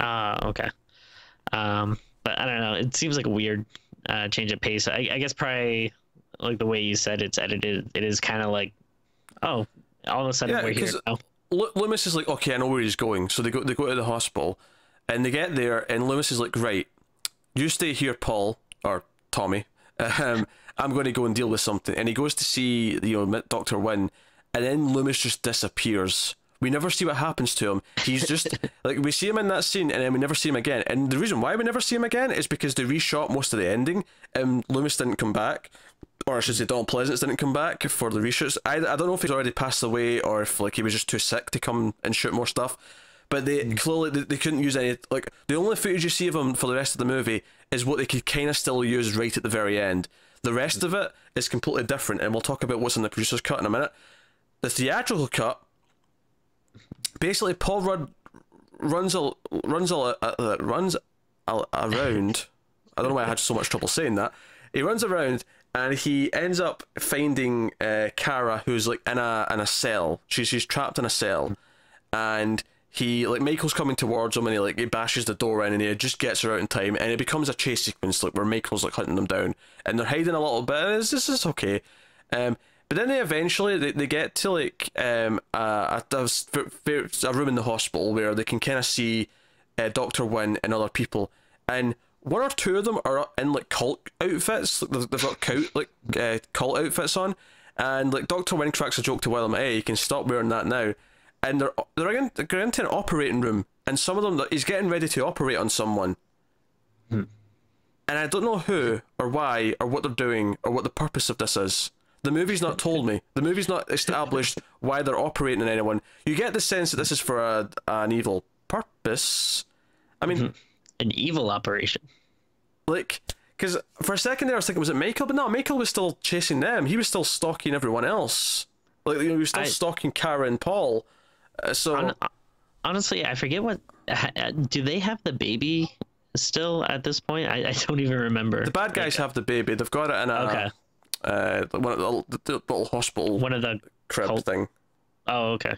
Okay. But I don't know, it seems like a weird change of pace. I guess probably like the way you said it's edited, it is kind of like, oh, all of a sudden we're here now. Loomis is like, okay, I know where he's going. So they go to the hospital, and they get there, and Loomis is like, right, you stay here, Paul, or Tommy. I'm going to go and deal with something. And he goes to see Dr. Wynn, and then Loomis just disappears We never see what happens to him. He's just like, we see him in that scene and then we never see him again. And the reason why we never see him again is because they reshot most of the ending. Loomis didn't come back, or I should say Donald Pleasance didn't come back for the reshoots. I don't know if he's already passed away or if like he was just too sick to come and shoot more stuff. But they clearly they couldn't use any, like the only footage you see of him for the rest of the movie is what they could kind of still use right at the very end. The rest of it is completely different, and we'll talk about what's in the producer's cut in a minute. The theatrical cut, basically Paul Rudd runs around. I don't know why I had so much trouble saying that. He runs around and he ends up finding Kara, who's like in a cell. She's trapped in a cell, and he, like, Michael's coming towards him and he bashes the door in and he just gets her out in time, and it becomes a chase sequence, like, where Michael's, like, hunting them down and they're hiding a little bit and this is okay. But then they eventually get to, like, a room in the hospital where they can kind of see Dr. Wynn and other people, and one or two of them are in, like, cult outfits. Like, they've got cult outfits on, and, like, Dr. Wynn cracks a joke to Willem, hey, you can stop wearing that now. And they're into an operating room, and some of them, he's getting ready to operate on someone. And I don't know who or why or what they're doing or what the purpose of this is. The movie's not told me. The movie's not established why they're operating on anyone. You get the sense that this is for an evil purpose. I mean... An evil operation. Like, because for a second there I was thinking, was it Michael? But no, Michael was still chasing them. He was still stalking everyone else. Like, you know, he was still stalking Kara and Paul. So honestly, I forget what do they have the baby still at this point? I don't even remember. The bad guys have the baby. They've got it in a one of the little hospital, one of the crib thing. Oh, okay.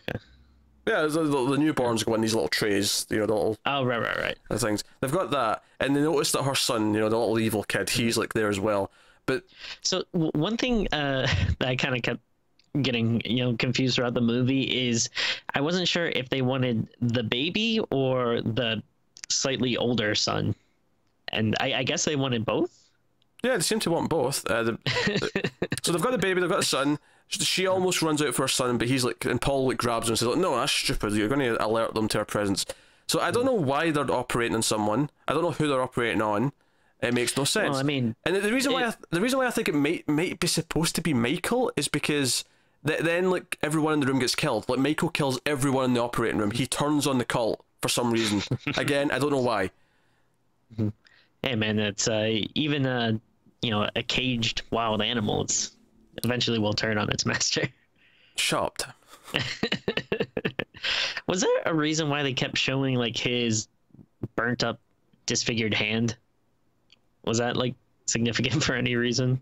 Yeah, the newborns go in these little trays, you know, the little right things. They've got that, and they notice that her son, you know, the little evil kid, he's like there as well. But so one thing that I kind of kept getting, you know, confused throughout the movie is I wasn't sure if they wanted the baby or the slightly older son, and I guess they wanted both. Yeah, they seem to want both. So they've got the baby, they've got the son. She almost runs out for her son, but he's like, and Paul like grabs him and says, like, no, that's stupid, you're going to alert them to our presence. So I don't know why they're operating on someone. I don't know who they're operating on. It makes no sense. Well, I mean, and the reason why I think it might be supposed to be Michael is because then, like, everyone in the room gets killed. Like, Michael kills everyone in the operating room. He turns on the cult for some reason. Again, I don't know why. Hey, man, it's even you know, a caged wild animal, it's eventually will turn on its master. Shopped. Was there a reason why they kept showing, like, his burnt up, disfigured hand? Was that, like, significant for any reason?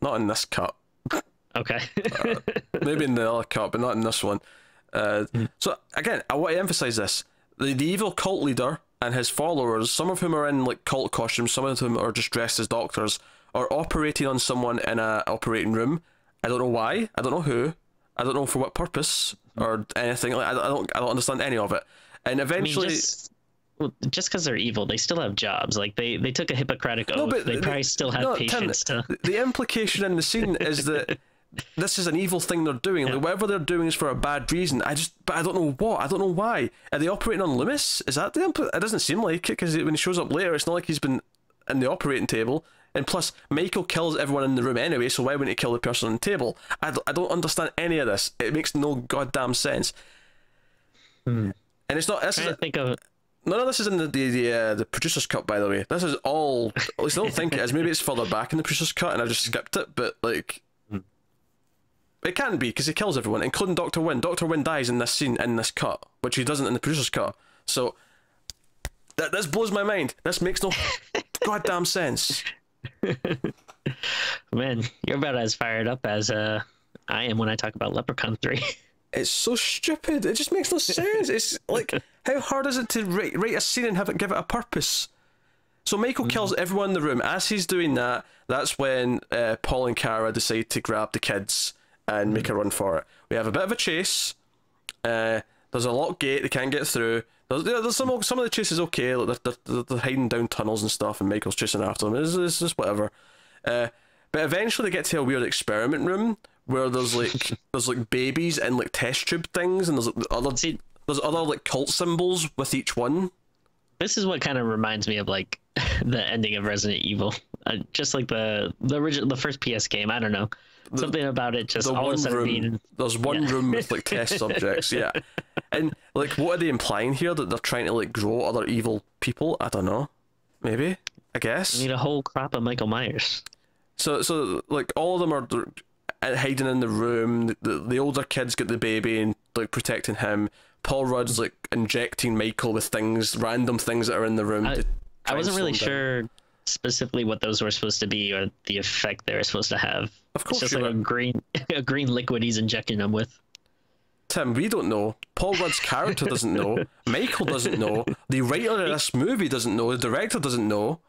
Not in this cut. Okay. Maybe in the other cut, but not in this one. So again, I want to emphasize this: the evil cult leader and his followers, some of whom are in like cult costumes, some of them are just dressed as doctors, are operating on someone in an operating room. I don't know why. I don't know who. I don't know for what purpose or anything. Like, I don't understand any of it. And eventually. I mean, just because they're evil, they still have jobs. Like, they took a Hippocratic oath. No, but they probably still have patience. The implication in the scene is that. This is an evil thing they're doing. Like, whatever they're doing is for a bad reason. But I don't know what. I don't know why. Are they operating on Loomis? Is that the? It doesn't seem like it, because when he shows up later, it's not like he's been in the operating table. And plus, Michael kills everyone in the room anyway, so why wouldn't he kill the person on the table? I don't understand any of this. It makes no goddamn sense. And it's not. This is none of this is in the producer's cut, by the way. This is all. At least I don't think it is. Maybe it's further back in the producer's cut, and I just skipped it. But like. It can be, because he kills everyone, including Dr. Wynn. Dr. Wynn dies in this scene, in this cut, which he doesn't in the producer's cut. So, this blows my mind. This makes no goddamn sense. Man, you're about as fired up as I am when I talk about Leprechaun 3. It's so stupid. It just makes no sense. It's like, how hard is it to write a scene and give it a purpose? So Michael kills everyone in the room. As he's doing that, that's when Paul and Kara decide to grab the kids and make a run for it. We have a bit of a chase. There's a locked gate, they can't get through. There's some of the chase is okay, like they're hiding down tunnels and stuff, and Michael's chasing after them. It's just whatever. But eventually they get to a weird experiment room where there's like there's like babies and like test tube things, and there's like, other See, there's other like cult symbols with each one. This is what kind of reminds me of like the ending of Resident Evil, just like the original, the first PS game. I don't know, something about it just all of a sudden being... There's one room with like test subjects, yeah. And like, what are they implying here? That they're trying to like grow other evil people? I don't know. Maybe, I guess. You need a whole crop of Michael Myers. So like all of them are hiding in the room. The older kid's got the baby and like protecting him. Paul Rudd's like injecting Michael with things, random things that are in the room. I wasn't really sure specifically what those were supposed to be or the effect they were supposed to have. Of course, it's just like a green liquid he's injecting them with. Tim, we don't know. Paul Rudd's character doesn't know. Michael doesn't know. The writer of this movie doesn't know. The director doesn't know.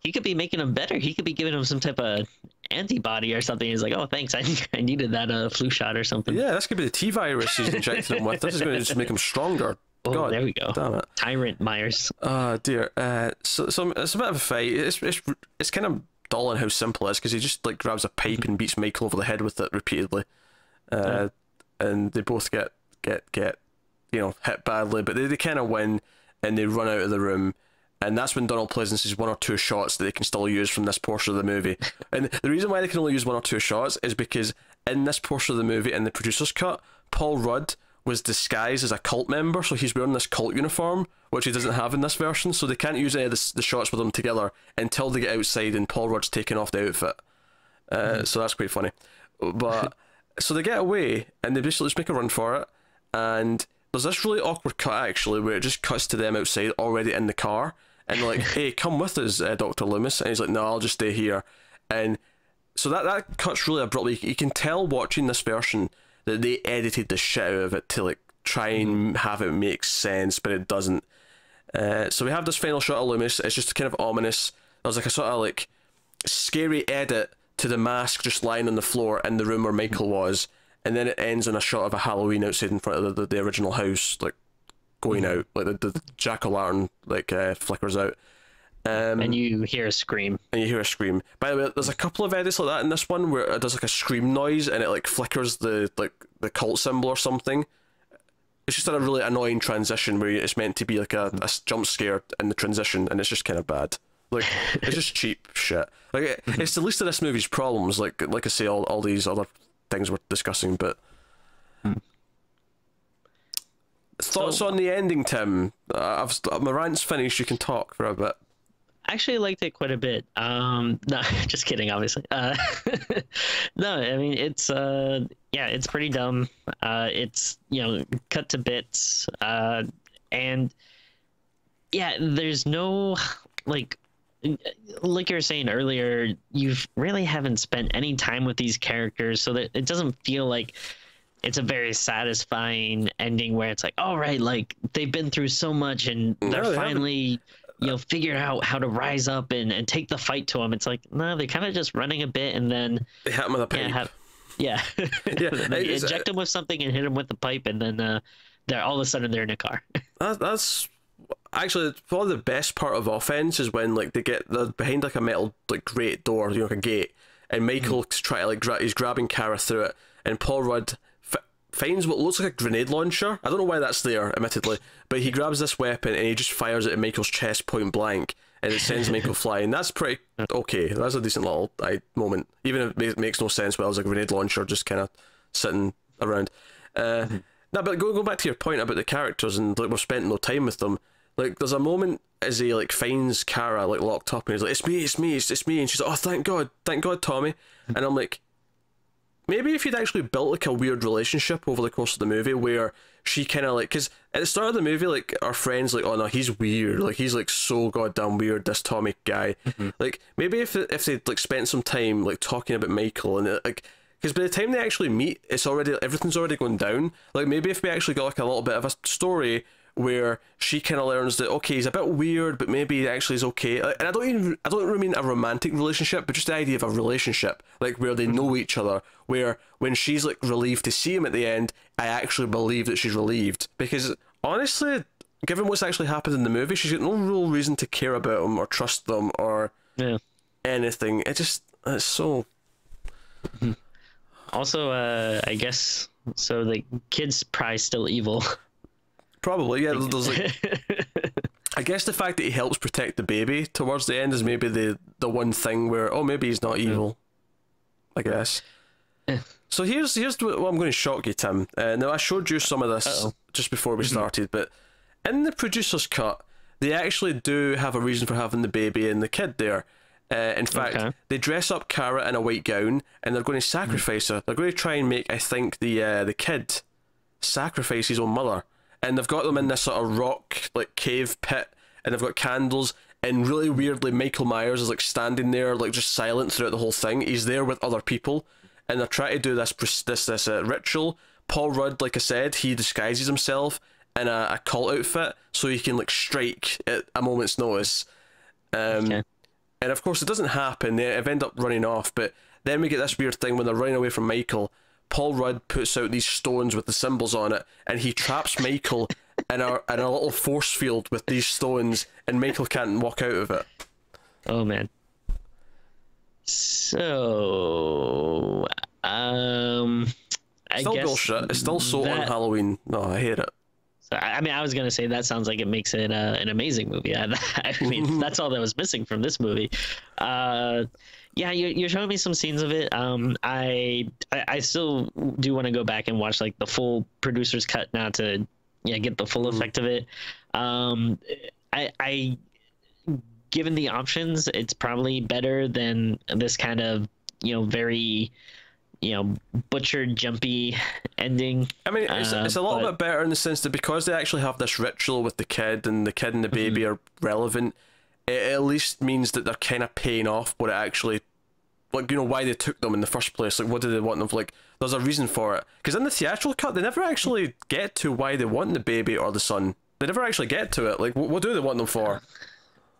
He could be making him better. He could be giving him some type of antibody or something. He's like, oh, thanks. I needed that flu shot or something. Yeah, this could be the T-virus he's injecting him with. This is going to just make him stronger. Oh, God, there we go. Damn it. Tyrant Myers. Oh, dear. So it's a bit of a fight. It's kind of dull in how simple it is, because he just like grabs a pipe and beats Michael over the head with it repeatedly. And they both get you know, hit badly, but they kind of win, and they run out of the room, and that's when Donald Pleasance's one or two shots that they can still use from this portion of the movie. And the reason why they can only use one or two shots is because in this portion of the movie, in the producer's cut, Paul Rudd was disguised as a cult member, so he's wearing this cult uniform, which he doesn't have in this version, so they can't use any of the shots with them together until they get outside and Paul Rudd's taking off the outfit. So that's quite funny. But... So they get away, and they basically just make a run for it, and there's this really awkward cut, actually, where it just cuts to them outside, already in the car, and they're like, hey, come with us, Dr. Loomis, and he's like, no, I'll just stay here. And so that cuts really abruptly. You can tell, watching this version, that they edited the shit out of it to, like, try and have it make sense, but it doesn't. So we have this final shot of Loomis. It's just kind of ominous. There's, like, a sort of, like, scary edit to the mask just lying on the floor in the room where Michael was, and then it ends on a shot of a Halloween outside in front of the original house, like, going out, like, the jack-o'-lantern, like, flickers out. And you hear a scream. By the way, there's a couple of edits like that in this one, where it does, like, a scream noise, and it, like, flickers the cult symbol or something. It's just a really annoying transition, where it's meant to be, like, a jump scare in the transition, and it's just kind of bad. Like, it's just cheap shit. Like, it's the least of this movie's problems. Like I say, all these other things we're discussing. But thoughts on the ending, Tim? My rant's finished. You can talk for a bit. I actually liked it quite a bit. No, just kidding. Obviously, no. I mean, it's yeah, it's pretty dumb. It's, you know, cut to bits. And yeah, there's no like you were saying earlier, you really haven't spent any time with these characters, so that it doesn't feel like it's a very satisfying ending where it's like, all right, like, they've been through so much, and they're finally, you know, figure out how to rise up and take the fight to them. It's like, no, they're kind of just running a bit, and then they hit him with a pipe. They inject him with something and hit him with the pipe, and then they're all of a sudden they're in a car. That's actually probably the best part of offense, is when, like, they're behind, like, a metal, like, grate door, you know, like a gate, and Michael's trying to, like, he's grabbing Kara through it, and Paul Rudd finds what looks like a grenade launcher. I don't know why that's there, admittedly, but he grabs this weapon and he just fires it at Michael's chest point blank, and it sends Michael flying. That's pretty okay. That's a decent little moment, even if it makes no sense. Well, as a grenade launcher just kind of sitting around. No, but go back to your point about the characters, and, like, we've spent no time with them. Like, there's a moment as he, like, finds Kara, like, locked up, and he's like, it's me, and she's like, oh, thank God, Tommy. And I'm like, maybe if you'd actually built, like, a weird relationship over the course of the movie, where she kind of, like, because at the start of the movie, like, our friend's like, oh, no, he's weird, like, he's, like, so goddamn weird, this Tommy guy. Like, maybe if they'd, like, spent some time, like, talking about Michael, and, like, because by the time they actually meet, everything's already going down. Like, maybe if we actually got, like, a little bit of a story where she kind of learns that, okay, he's a bit weird, but maybe he actually is okay. And I don't mean a romantic relationship, but just the idea of a relationship, like, where they know each other, where when she's, like, relieved to see him at the end, I actually believe that she's relieved. Because, honestly, given what's actually happened in the movie, she's got no real reason to care about him or trust them or anything. It's so... Also, I guess so. The kid's probably still evil. Probably, yeah. There's like, I guess the fact that he helps protect the baby towards the end is maybe the one thing where, oh, maybe he's not evil. I guess. So here's what I'm going to shock you, Tim. Now I showed you some of this just before we started, but in the producer's cut, they actually do have a reason for having the baby and the kid there. In fact, they dress up Kara in a white gown, and they're going to sacrifice her. They're going to try and make, I think, the kid sacrifice his own mother. And they've got them in this sort of rock, like, cave pit, and they've got candles, and really weirdly, Michael Myers is, like, standing there, like, just silent throughout the whole thing. He's there with other people, and they're trying to do this ritual. Paul Rudd, like I said, he disguises himself in a cult outfit, so he can, like, strike at a moment's notice. And of course, it doesn't happen. They end up running off, but then we get this weird thing when they're running away from Michael. Paul Rudd puts out these stones with the symbols on it, and he traps Michael in a little force field with these stones, and Michael can't walk out of it. Oh, man. So... Still bullshit. It's still so on Halloween. No, I hate it. I mean, I was going to say that sounds like it makes it an amazing movie. I mean, that's all that was missing from this movie. Yeah, you're showing me some scenes of it. I still do want to go back and watch like the full producer's cut now to get the full effect of it. I given the options, it's probably better than this kind of, very... butchered, jumpy ending. I mean, it's a little bit better in the sense that because they actually have this ritual with the kid, and the kid and the baby are relevant, it at least means that they're kind of paying off what it actually, like, why they took them in the first place. Like, what did they want them for? Like, there's a reason for it. Because in the theatrical cut, they never actually get to why they want the baby or the son. They never actually get to it. Like, what do they want them for?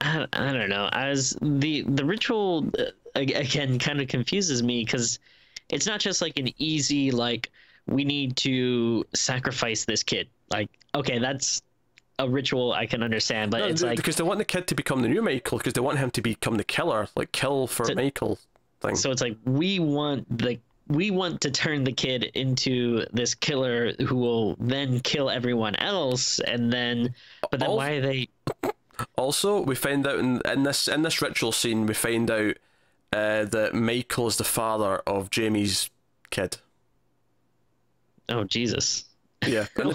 I don't know. As the ritual, again, kind of confuses me because... It's not just like an easy, like, we need to sacrifice this kid. Like, okay, that's a ritual I can understand, but no, it's like... Because they want the kid to become the new Michael, because they want him to become the killer, like, kill for Michael thing. So it's like, we want to turn the kid into this killer who will then kill everyone else, and then... But then also, why are they... Also, we find out in this ritual scene, we find out... that Michael is the father of Jamie's kid. Oh, Jesus. Yeah. And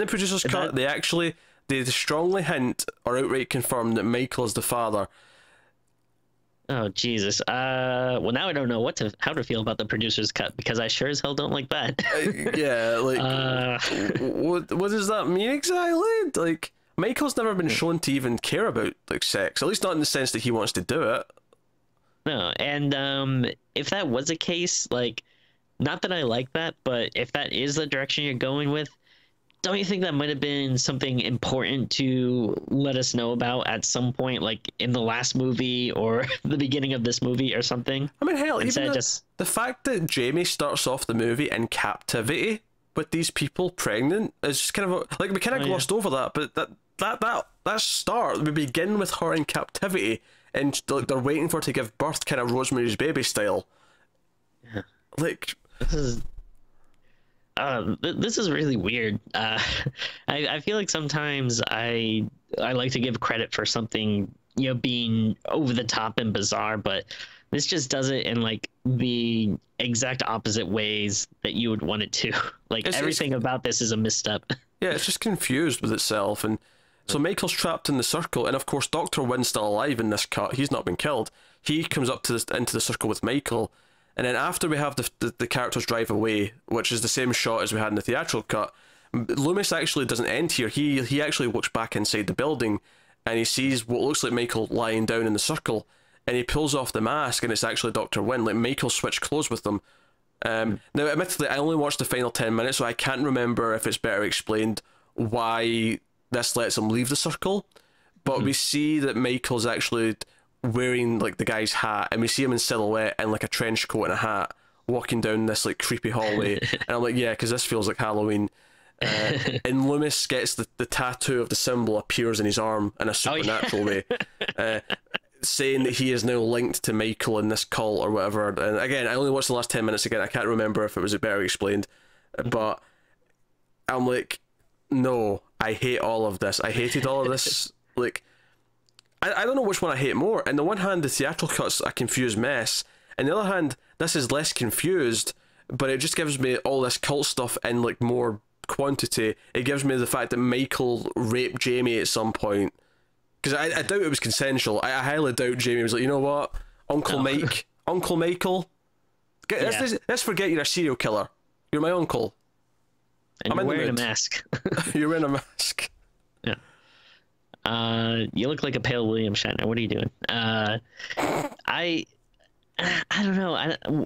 the producer's cut, they strongly hint or outright confirm that Michael is the father. Oh, Jesus. Well, now I don't know how to feel about the producer's cut, because I sure as hell don't like that. Yeah, like... What does that mean exactly? Like, Michael's never been shown to even care about, like, sex. At least not in the sense that he wants to do it. No, and if that was a case, like, not that I like that, but if that is the direction you're going with, don't you think that might have been something important to let us know about at some point, like in the last movie or the beginning of this movie or something? I mean, hell, even the fact that Jamie starts off the movie in captivity with these people pregnant is just kind of like, we kind of glossed over that, but that start, we begin with her in captivity. And they're waiting for her to give birth, kind of Rosemary's Baby style. Yeah. Like, this is really weird. I feel like sometimes I like to give credit for something, being over the top and bizarre, but this just does it in like the exact opposite ways that you would want it to. Like, everything about this is a misstep. Yeah, it's just confused with itself. And so Michael's trapped in the circle, and of course Dr. Wynn's still alive in this cut. He's not been killed. He comes up into the circle with Michael, and then after we have the characters drive away, which is the same shot as we had in the theatrical cut, Loomis actually doesn't end here. He actually walks back inside the building, and he sees what looks like Michael lying down in the circle, and he pulls off the mask, and it's actually Dr. Wynn. Like, Michael switched clothes with them. Now, admittedly, I only watched the final 10 minutes, so I can't remember if it's better explained why... This lets him leave the circle, but we see that Michael's actually wearing like the guy's hat, and we see him in silhouette and like a trench coat and a hat walking down this like creepy hallway. And I'm like, yeah, because this feels like Halloween. And Loomis gets the tattoo of the symbol appears in his arm in a supernatural way. saying that he is now linked to Michael in this cult or whatever. And again, I only watched the last 10 minutes again. I can't remember if it was better explained, but I'm like, no, I hate all of this. I hated all of this. Like, I don't know which one I hate more. On the one hand, the theatrical cut's a confused mess. On the other hand, this is less confused, but it just gives me all this cult stuff in like more quantity. It gives me the fact that Michael raped Jamie at some point. Because I doubt it was consensual. I highly doubt Jamie was like, you know what, Uncle Michael, let's forget you're a serial killer. You're my uncle. And I'm wearing a mask. You're wearing a mask. Yeah. You look like a pale William Shatner. What are you doing? I don't know.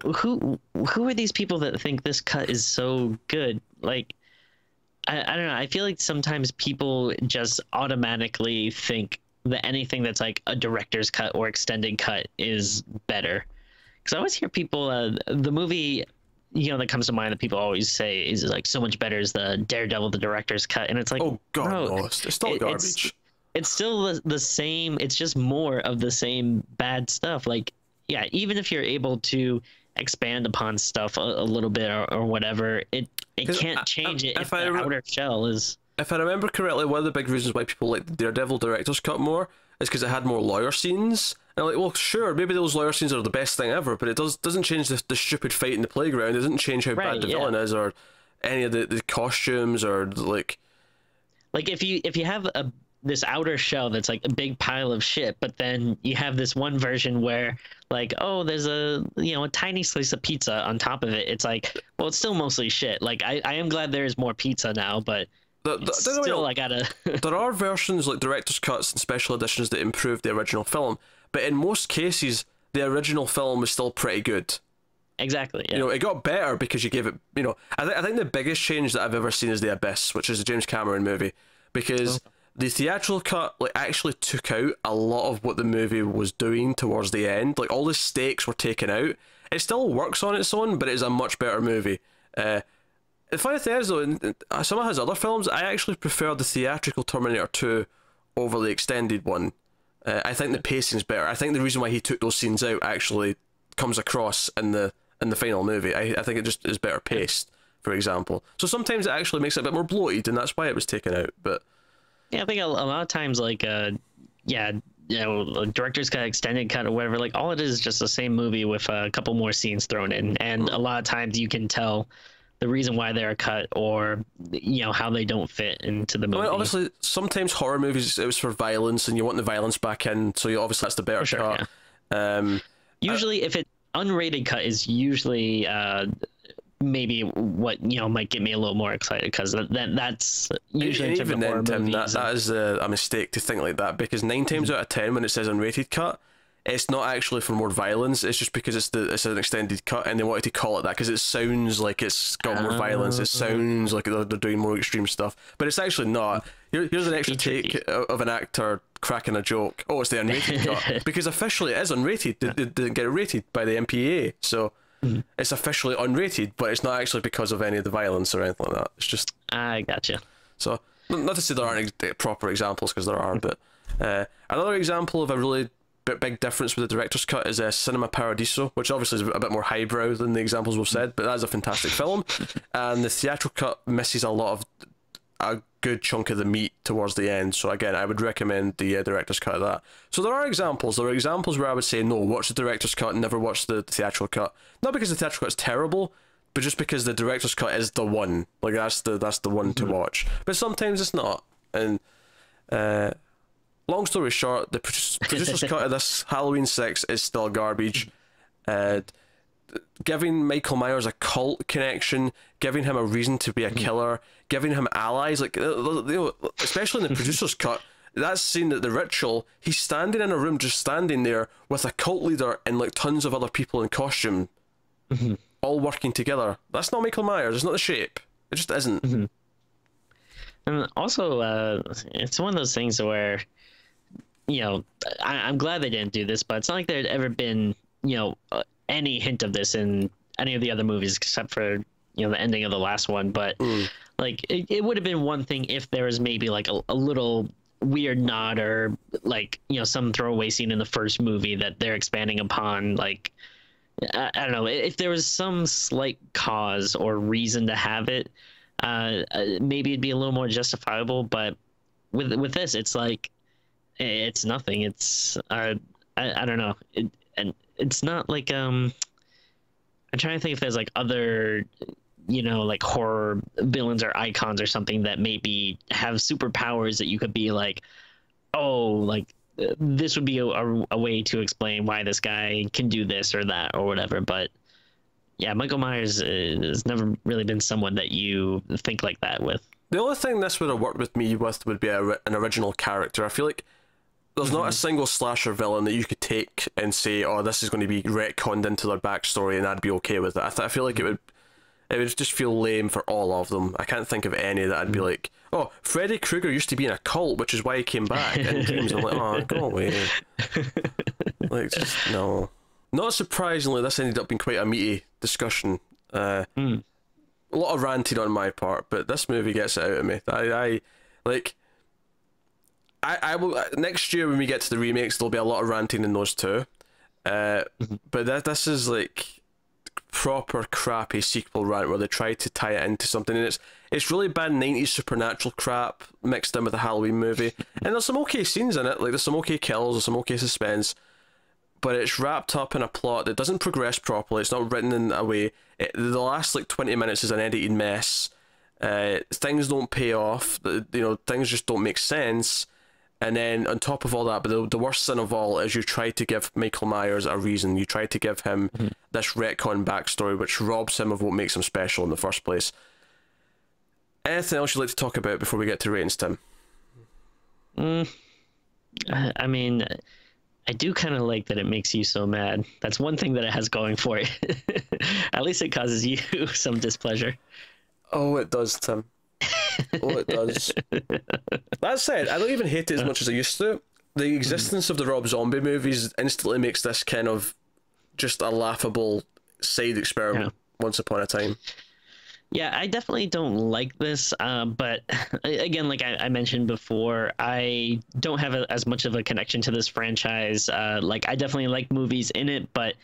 Who are these people that think this cut is so good? Like, I don't know. I feel like sometimes people just automatically think that anything that's like a director's cut or extended cut is better. Because I always hear people, the movie, you know, that comes to mind that people always say is like so much better is the Daredevil, the director's cut. And it's like, oh God, no, it's still garbage. It's still the same. It's just more of the same bad stuff. Like, yeah, even if you're able to expand upon stuff a little bit or whatever, it can't change it if the outer shell is... If I remember correctly, one of the big reasons why people like the Daredevil director's cut more is because it had more lawyer scenes. And I'm like, well, sure, maybe those lawyer scenes are the best thing ever, but it doesn't change the stupid fight in the playground. It doesn't change how bad the villain is or any of the costumes or, like... Like, if you have this outer shell that's like a big pile of shit, but then you have this one version where like, oh, there's a tiny slice of pizza on top of it. It's like, well, it's still mostly shit. Like I am glad there is more pizza now, but there are versions like director's cuts and special editions that improve the original film, but in most cases the original film was still pretty good. Exactly. Yeah. You know, it got better because you gave it, you know, I think the biggest change that I've ever seen is The Abyss, which is a James Cameron movie, because the theatrical cut like actually took out a lot of what the movie was doing towards the end. Like all the stakes were taken out. It still works on its own, but it is a much better movie. The funny thing is though, in some of his other films, I actually prefer the theatrical Terminator 2 over the extended one. I think the pacing's better. I think the reason why he took those scenes out actually comes across in the final movie. I think it just is better paced, for example. So sometimes it actually makes it a bit more bloated, and that's why it was taken out. But yeah, I think a lot of times, like, director's cut, extended cut, or whatever, like, all it is just the same movie with a couple more scenes thrown in. And a lot of times you can tell the reason why they're cut or, you know, how they don't fit into the movie. I mean, obviously, sometimes horror movies, it was for violence, and you want the violence back in, so obviously that's the better cut. Yeah. Usually, if it's unrated cut, is usually... maybe what, you know, might get me a little more excited, because that's usually even then, Tim, that is a mistake to think like that, because 9 times out of 10 when it says unrated cut, it's not actually for more violence. It's just because it's an extended cut and they wanted to call it that because it sounds like it's got more violence. It sounds like they're doing more extreme stuff, but it's actually not. Here's an extra take of an actor cracking a joke. Oh, it's the unrated cut, because officially it is unrated. They didn't get it rated by the MPAA, so. It's officially unrated, but it's not actually because of any of the violence or anything like that. It's just... I gotcha. So, not to say there aren't proper examples, because there are, but... another example of a really big difference with the director's cut is Cinema Paradiso, which obviously is a bit more highbrow than the examples we've said, but that is a fantastic film. And the theatrical cut misses a good chunk of the meat towards the end. So again, I would recommend the director's cut of that. So there are examples. There are examples where I would say, no, watch the director's cut and never watch the theatrical cut. Not because the theatrical cut is terrible, but just because the director's cut is the one. Like, that's the one to watch. But sometimes it's not. And long story short, the producer's cut of this Halloween 6 is still garbage. Giving Michael Myers a cult connection, giving him a reason to be a killer, giving him allies, like, you know, especially in the producer's cut, that scene at the ritual, he's standing in a room, just standing there with a cult leader and like tons of other people in costume, all working together. That's not Michael Myers. It's not the shape. It just isn't. And also, it's one of those things where, you know, I'm glad they didn't do this, but it's not like there had ever been, you know, any hint of this in any of the other movies except for, you know, the ending of the last one. But like it would have been one thing if there was maybe like a little weird nod or like, you know, some throwaway scene in the first movie that they're expanding upon. Like, I don't know if there was some slight cause or reason to have it, maybe it'd be a little more justifiable. But with this, it's like, it's nothing. It's, I don't know. And it's not like, I'm trying to think if there's like other, you know, like horror villains or icons or something that maybe have superpowers that you could be like, oh, like this would be a way to explain why this guy can do this or that or whatever. But yeah, Michael Myers has never really been someone that you think like that with. The only thing this would have worked with me with would be an original character. I feel like there's not a single slasher villain that you could take and say, oh, this is going to be retconned into their backstory, and I'd be okay with it. I feel like it would just feel lame for all of them. I can't think of any that I'd be like, oh, Freddy Krueger used to be in a cult, which is why he came back. And James, I'm like, oh, go away. Like, just, no. Not surprisingly, this ended up being quite a meaty discussion. A lot of ranting on my part, but this movie gets it out of me. I will, next year when we get to the remakes, there'll be a lot of ranting in those two. But this is like proper crappy sequel rant where they try to tie it into something, and it's really bad 90s supernatural crap mixed in with a Halloween movie. And there's some okay scenes in it, like there's some okay kills, there's some okay suspense, but it's wrapped up in a plot that doesn't progress properly. It's not written in a way. The last like 20 minutes is an edited mess. Things don't pay off. You know, things just don't make sense. And then on top of all that, but the worst sin of all is you try to give Michael Myers a reason. You try to give him this retcon backstory, which robs him of what makes him special in the first place. Anything else you'd like to talk about before we get to ratings, Tim? I mean, I do kind of like that it makes you so mad. That's one thing that it has going for it. At least it causes you some displeasure. Oh, it does, Tim. Oh, it does. That said, I don't even hate it as much as I used to. The existence of the Rob Zombie movies instantly makes this kind of just a laughable side experiment once upon a time. Yeah, I definitely don't like this, but again, like I mentioned before, I don't have as much of a connection to this franchise. Like, I definitely like movies in it, but,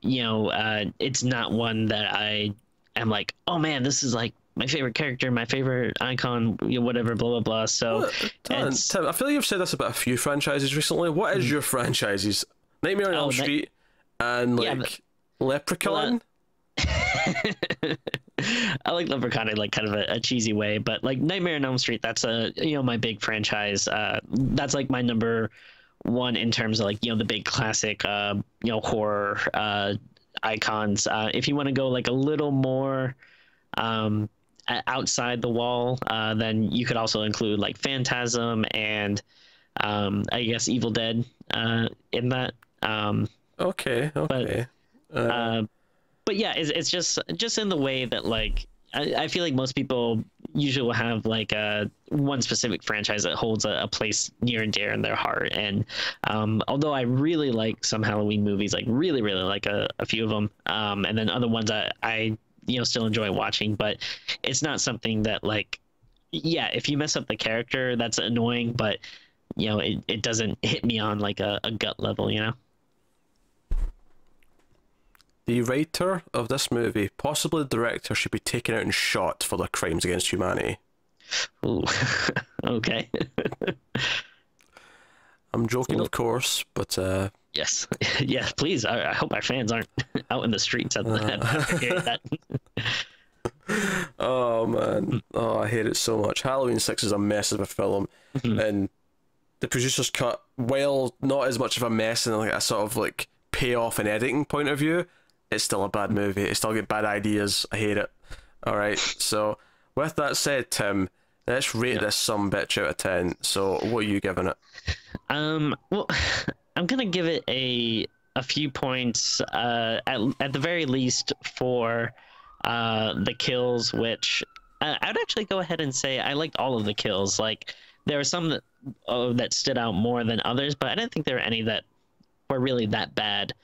you know, it's not one that I am like, oh man, this is like my favorite character, my favorite icon, whatever, blah, blah, blah. So, Tim, I feel like you've said this about a few franchises recently. What is your franchises? Nightmare on Elm Street and, like, Leprechaun? I like Leprechaun in, like, kind of a cheesy way. But, like, Nightmare on Elm Street, that's, you know, my big franchise. That's, like, my number one in terms of, like, you know, the big classic, you know, horror icons. If you want to go, like, a little more outside the wall, then you could also include like Phantasm and I guess Evil Dead in that. Okay. But yeah, it's just in the way that like I feel like most people usually will have like one specific franchise that holds a place near and dear in their heart. And although I really like some Halloween movies, like really like a few of them, and then other ones I you know, still enjoy watching, but it's not something that like, yeah, if you mess up the character, that's annoying, but you know, it doesn't hit me on like a gut level, you know? The writer of this movie, possibly the director, should be taken out and shot for their crimes against humanity. Ooh. Okay. I'm joking, of course, but, yes. Yeah, please. I hope our fans aren't out in the streets at that. Oh, man. Oh, I hate it so much. Halloween 6 is a mess of a film. And the producer's cut, well, not as much of a mess in like, a sort of like payoff and editing point of view, it's still a bad movie. It's still got bad ideas. I hate it. All right. So, with that said, Tim, let's rate this sumbitch out of 10. So, what are you giving it? Well, I'm gonna give it a few points at the very least for the kills, which I would actually go ahead and say I liked all of the kills. Like there were some that stood out more than others, but I didn't think there were any that were really that bad.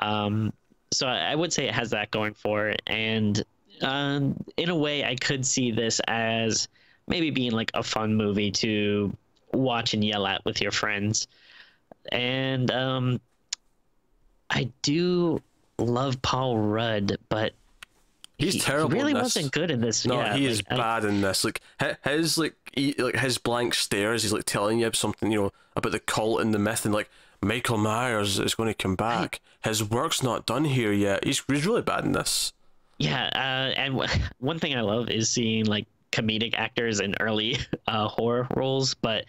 So I would say it has that going for it, and in a way I could see this as maybe being like a fun movie to watch and yell at with your friends. And I do love Paul Rudd, but he's terrible. He really wasn't good in this. No, yeah, he is bad in this. Like his his blank stares. He's like telling you something, you know, about the cult and the myth, and like Michael Myers is going to come back. His work's not done here yet. He's really bad in this. Yeah, and one thing I love is seeing like comedic actors in early horror roles, but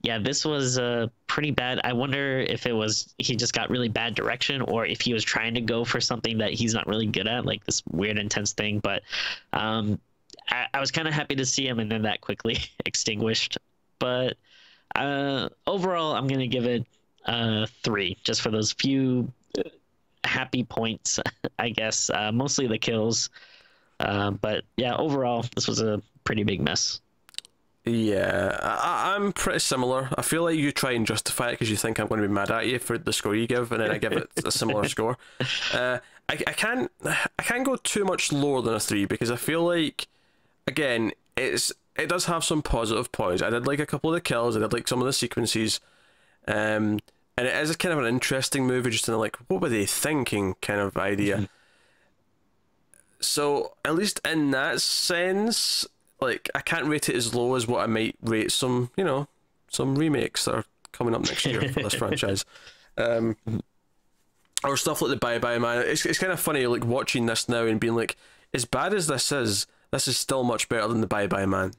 yeah, this was pretty bad. I wonder if it was he just got really bad direction, or if he was trying to go for something that he's not really good at, like this weird intense thing. But I was kind of happy to see him, and then that quickly extinguished. But overall, I'm gonna give it 3, just for those few happy points, I guess. Mostly the kills, but yeah, overall, this was a pretty big mess. Yeah, I'm pretty similar. I feel like you try and justify it because you think I'm going to be mad at you for the score you give, and then I give it a similar score. I can't go too much lower than a 3, because I feel like, again, it does have some positive points. I did like a couple of the kills. I did like some of the sequences, and it is a kind of an interesting movie, just in a, like, what were they thinking kind of idea. So at least in that sense, like, I can't rate it as low as what I might rate some, you know, some remakes that are coming up next year for this franchise. Or stuff like the Bye Bye Man. It's kind of funny, like, watching this now and being like, as bad as this is still much better than the Bye Bye Man.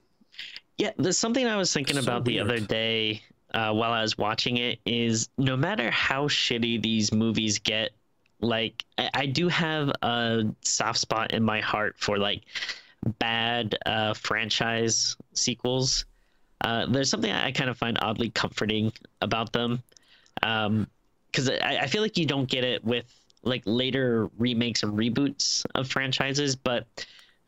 Yeah, there's something I was thinking about the other day while I was watching it, is no matter how shitty these movies get, like, I do have a soft spot in my heart for, like, bad franchise sequels. There's something I kind of find oddly comforting about them, because I feel like you don't get it with like later remakes and reboots of franchises. But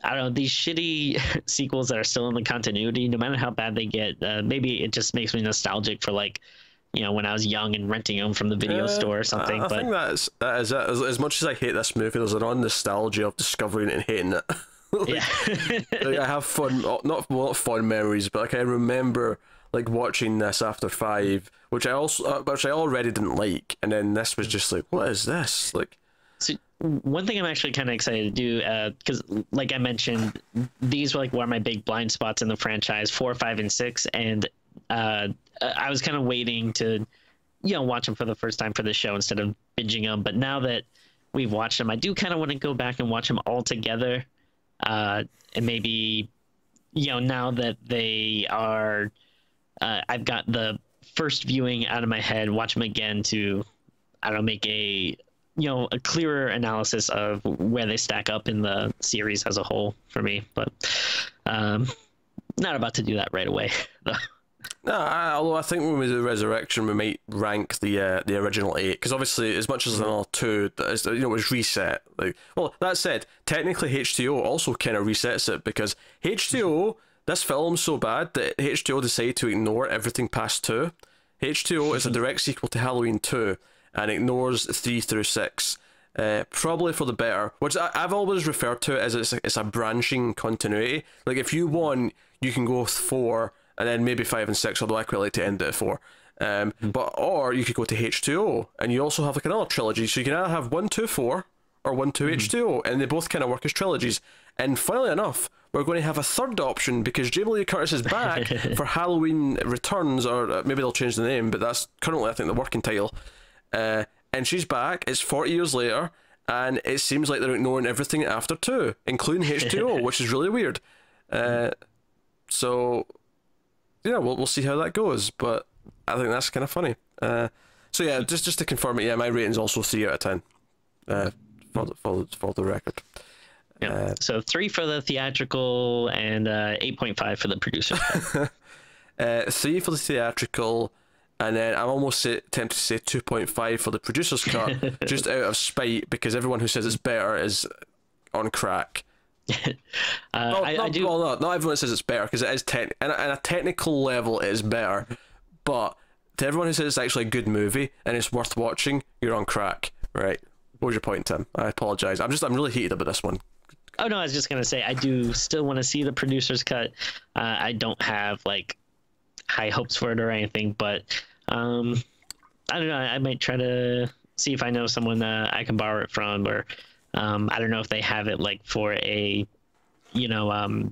I don't know, these shitty sequels that are still in the continuity, no matter how bad they get, maybe it just makes me nostalgic for, like, you know, when I was young and renting them from the video store or something. I think that is it. As much as I hate this movie, there's an odd nostalgia of discovering it and hating it. Like, yeah. Like, I have not fun memories, but like I remember like watching this after 5, which I also which I already didn't like, and then this was just like, what is this? Like, so one thing I'm actually kind of excited to do, because like I mentioned, these were like one of my big blind spots in the franchise, 4, 5, and 6, and I was kind of waiting to, you know, watch them for the first time for the show instead of binging them. But now that we've watched them, I do kind of want to go back and watch them all together. And maybe, you know, now that they are, I've got the first viewing out of my head, watch them again to, I don't know, make a, you know, a clearer analysis of where they stack up in the series as a whole for me. But not about to do that right away, though. No, although I think when we do Resurrection, we might rank the original 8, because obviously, as much as another 2, you know, it was reset. Like, well, that said, technically H2O also kind of resets it, because H2O, this film's so bad that H2O decided to ignore everything past 2. H2O is a direct sequel to Halloween 2 and ignores 3 through 6, probably for the better. Which I've always referred to as it's a branching continuity. Like, if you want, you can go with 4. And then maybe 5 and 6, although I quite like to end it at 4. Or you could go to H2O, and you also have like another trilogy. So you can either have 1, 2, 4, or 1, 2, H2O, and they both kind of work as trilogies. And funnily enough, we're going to have a third option, because Jamie Lee Curtis is back for Halloween Returns, or maybe they'll change the name, but that's currently, I think, the working title. And she's back. It's 40 years later, and it seems like they're ignoring everything after 2, including H2O, which is really weird. So yeah, we'll see how that goes, but I think that's kind of funny. So yeah, just to confirm it, yeah, my rating's also 3 out of 10, for the record. Yeah. So 3 for the theatrical and 8.5 for the producer. 3 for the theatrical, and then I'm almost tempted to say 2.5 for the producer's cut, just out of spite, because everyone who says it's better is on crack. Not everyone says it's better, because it is on a technical level it is better, but to everyone who says it's actually a good movie and it's worth watching, you're on crack, right? What was your point, Tim? I apologize. I'm really heated about this one. Oh no, I was just gonna say I do still want to see the producer's cut. I don't have like high hopes for it or anything, but I don't know. I might try to see if I know someone that I can borrow it from, or I don't know if they have it like for a, you know,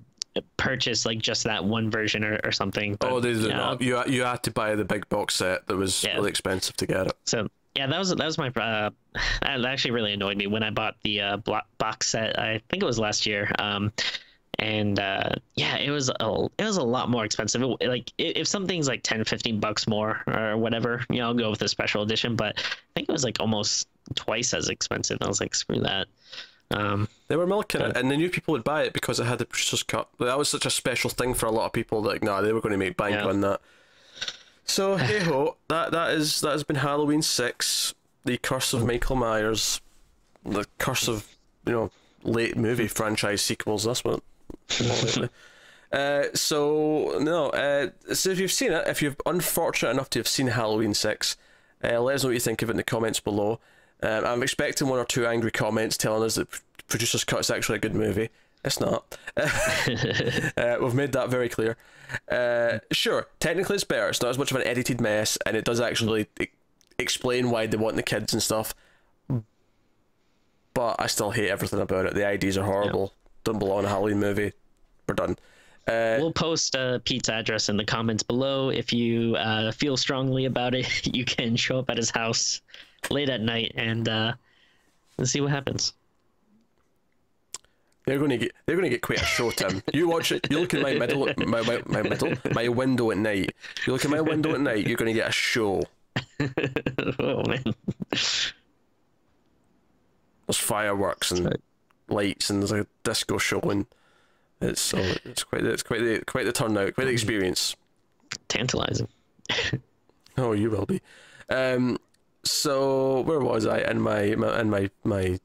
purchase like just that one version or something. But, oh, there's you had to buy the big box set that was really expensive to get it. So yeah, that was my that actually really annoyed me when I bought the box set. I think it was last year. And yeah, it was a lot more expensive. It, like if something's like 10, 15 bucks more or whatever, you know, I'll go with the special edition. But I think it was like almost twice as expensive. I was like, screw that. They were milking it, and they knew people would buy it because it had the producer's cut. That was such a special thing for a lot of people. Like, nah, they were going to make bank on that. So hey ho, that has been Halloween 6, The Curse of Michael Myers, the curse of, you know, late movie franchise sequels. That's what. So no, so if you've seen it, if you're unfortunate enough to have seen Halloween 6, let us know what you think of it in the comments below. I'm expecting one or two angry comments telling us that producer's cut is actually a good movie. It's not. We've made that very clear. Sure, technically it's better. It's not as much of an edited mess, and it does actually explain why they want the kids and stuff. But I still hate everything about it. The ideas are horrible. Don't belong in a Halloween movie. We're done. We'll post Pete's address in the comments below. If you feel strongly about it, you can show up at his house late at night and see what happens. They're gonna get quite a show, Tim. You watch it. You look at my window at night. You look at my window at night. You're gonna get a show. Oh man! There's fireworks and lights, and there's a disco show, and it's quite the turnout, quite the experience. Tantalizing. Oh, you will be. So where was I in my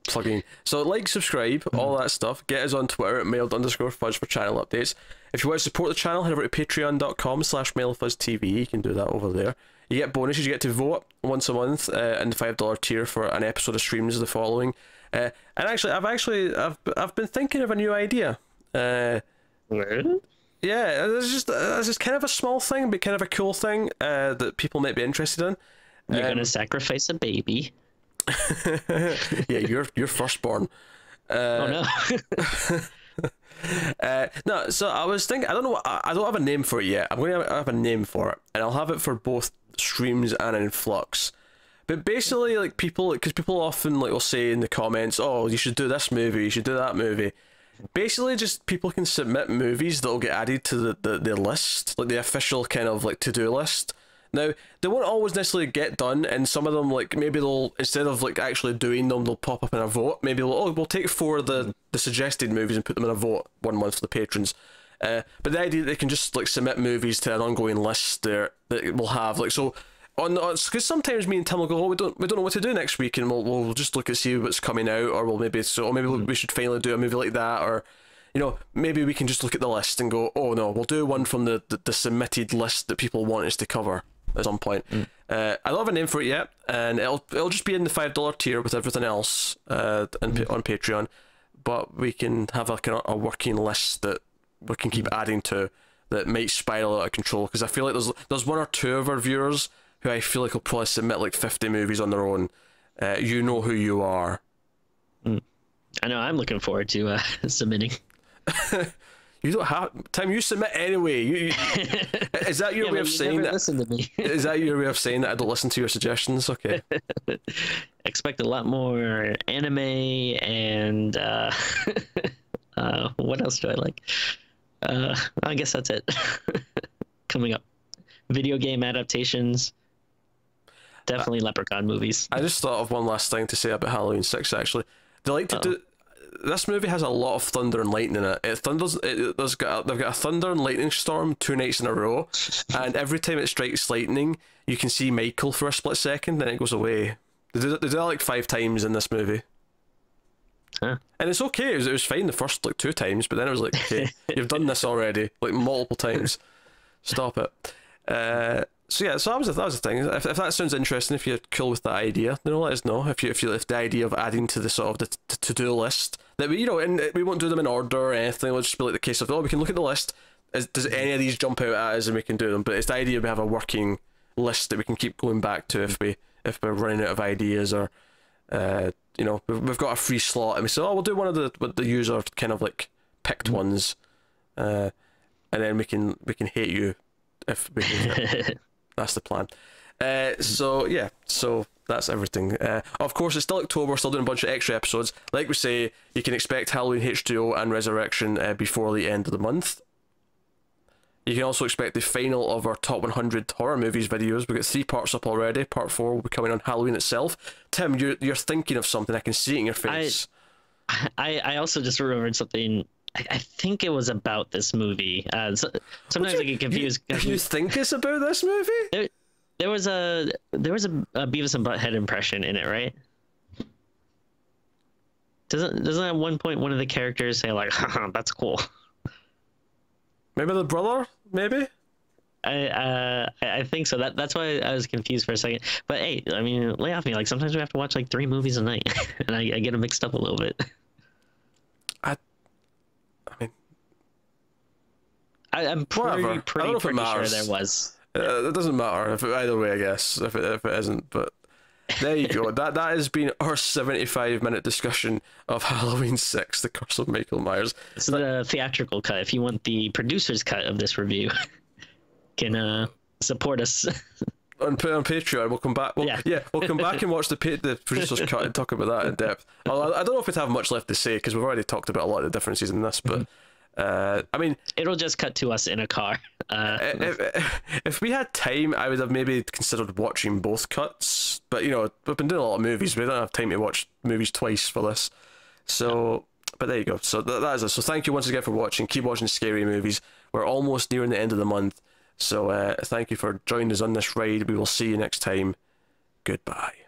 plugging? So like, subscribe, all that stuff. Get us on Twitter at mailed_fuzz for channel updates. If you want to support the channel, head over to patreon.com/mailedfuzztv. You can do that over there. You get bonuses. You get to vote once a month in the $5 tier for an episode of Streams of the Following. And I've been thinking of a new idea. Yeah, it's just kind of a small thing, but kind of a cool thing that people might be interested in. You're gonna sacrifice a baby. Yeah, you're firstborn. Oh no. No, so I was thinking. I don't know. I don't have a name for it yet. I'm gonna have a name for it, and I'll have it for both Streams and Influx. But basically, like because people often like will say in the comments, "Oh, you should do this movie. You should do that movie." Basically, just people can submit movies that'll get added to the list, like the official kind of like to-do list. Now, they won't always necessarily get done, and some of them, like, maybe they'll, instead of, like, actually doing them, they'll pop up in a vote. Maybe they'll, oh, we'll take 4 of the suggested movies and put them in a vote one month for the patrons. But the idea that they can just, like, submit movies to an ongoing list there that we'll have, like, so, because sometimes me and Tim will go, oh, we don't know what to do next week, and we'll just look and see what's coming out, or we'll maybe, so, or maybe we should finally do a movie like that, or... You know, maybe we can just look at the list and go, oh no, we'll do one from the submitted list that people want us to cover at some point. I don't have a name for it yet, and it'll just be in the $5 tier with everything else on Patreon, but we can have a working list that we can keep adding to that might spiral out of control, because I feel like there's one or two of our viewers who I feel like will probably submit like 50 movies on their own. You know who you are. I know I'm looking forward to submitting. You don't have Tim. You submit anyway. Is that your way of saying that? Listen to me. Is that your way of saying that I don't listen to your suggestions? Okay. Expect a lot more anime and what else do I like? I guess that's it. Coming up, video game adaptations. Definitely Leprechaun movies. I just thought of one last thing to say about Halloween 6. Actually, they like to do. This movie has a lot of thunder and lightning in it. They've got a thunder and lightning storm 2 nights in a row, and every time it strikes lightning, you can see Michael for a split second, then it goes away. They did that like 5 times in this movie. Huh. And it's okay. It was fine the first like 2 times, but then it was like, okay, you've done this already, like multiple times. Stop it. So yeah, so that was the thing. If that sounds interesting, if you're cool with that idea, then let us know. If the idea of adding to the sort of the to do list that we, you know, and we won't do them in order or anything. It'll just be like the case of, oh, we can look at the list. does any of these jump out at us and we can do them, but it's the idea we have a working list that we can keep going back to if we're running out of ideas, or you know, we've got a free slot and we say, oh, we'll do one of the user kind of like picked ones, and then we can hate you if we can. That's the plan. So yeah, so that's everything. Of course, it's still October, we're still doing a bunch of extra episodes. Like we say, you can expect Halloween, H2O and Resurrection before the end of the month. You can also expect the final of our top 100 horror movies videos. We've got 3 parts up already. Part 4 will be coming on Halloween itself. Tim, you're thinking of something, I can see it in your face. I also just remembered something. I think it was about this movie. Sometimes I get confused. You think it's about this movie? There was a Beavis and Butthead impression in it, right? Doesn't at one point one of the characters say like, haha, that's cool? Maybe the brother? Maybe? I think so. That's why I was confused for a second. But hey, I mean, lay off me. Like, sometimes we have to watch like 3 movies a night, and I get them mixed up a little bit. I'm pretty sure there was. It doesn't matter if it, either way, I guess, if it isn't. But there you go. That has been our 75-minute discussion of Halloween 6, The Curse of Michael Myers. This is the theatrical cut. If you want the producer's cut of this review, can support us on Patreon. We'll come back. We'll come back and watch the producer's cut and talk about that in depth. I don't know if we'd have much left to say because we've already talked about a lot of the differences in this, but. I mean, it'll just cut to us in a car. If we had time, I would have maybe considered watching both cuts, but you know, we've been doing a lot of movies, we don't have time to watch movies twice for this, so but there you go. So that is it. So thank you once again for watching. Keep watching scary movies. We're almost nearing the end of the month, so thank you for joining us on this ride. We will see you next time. Goodbye.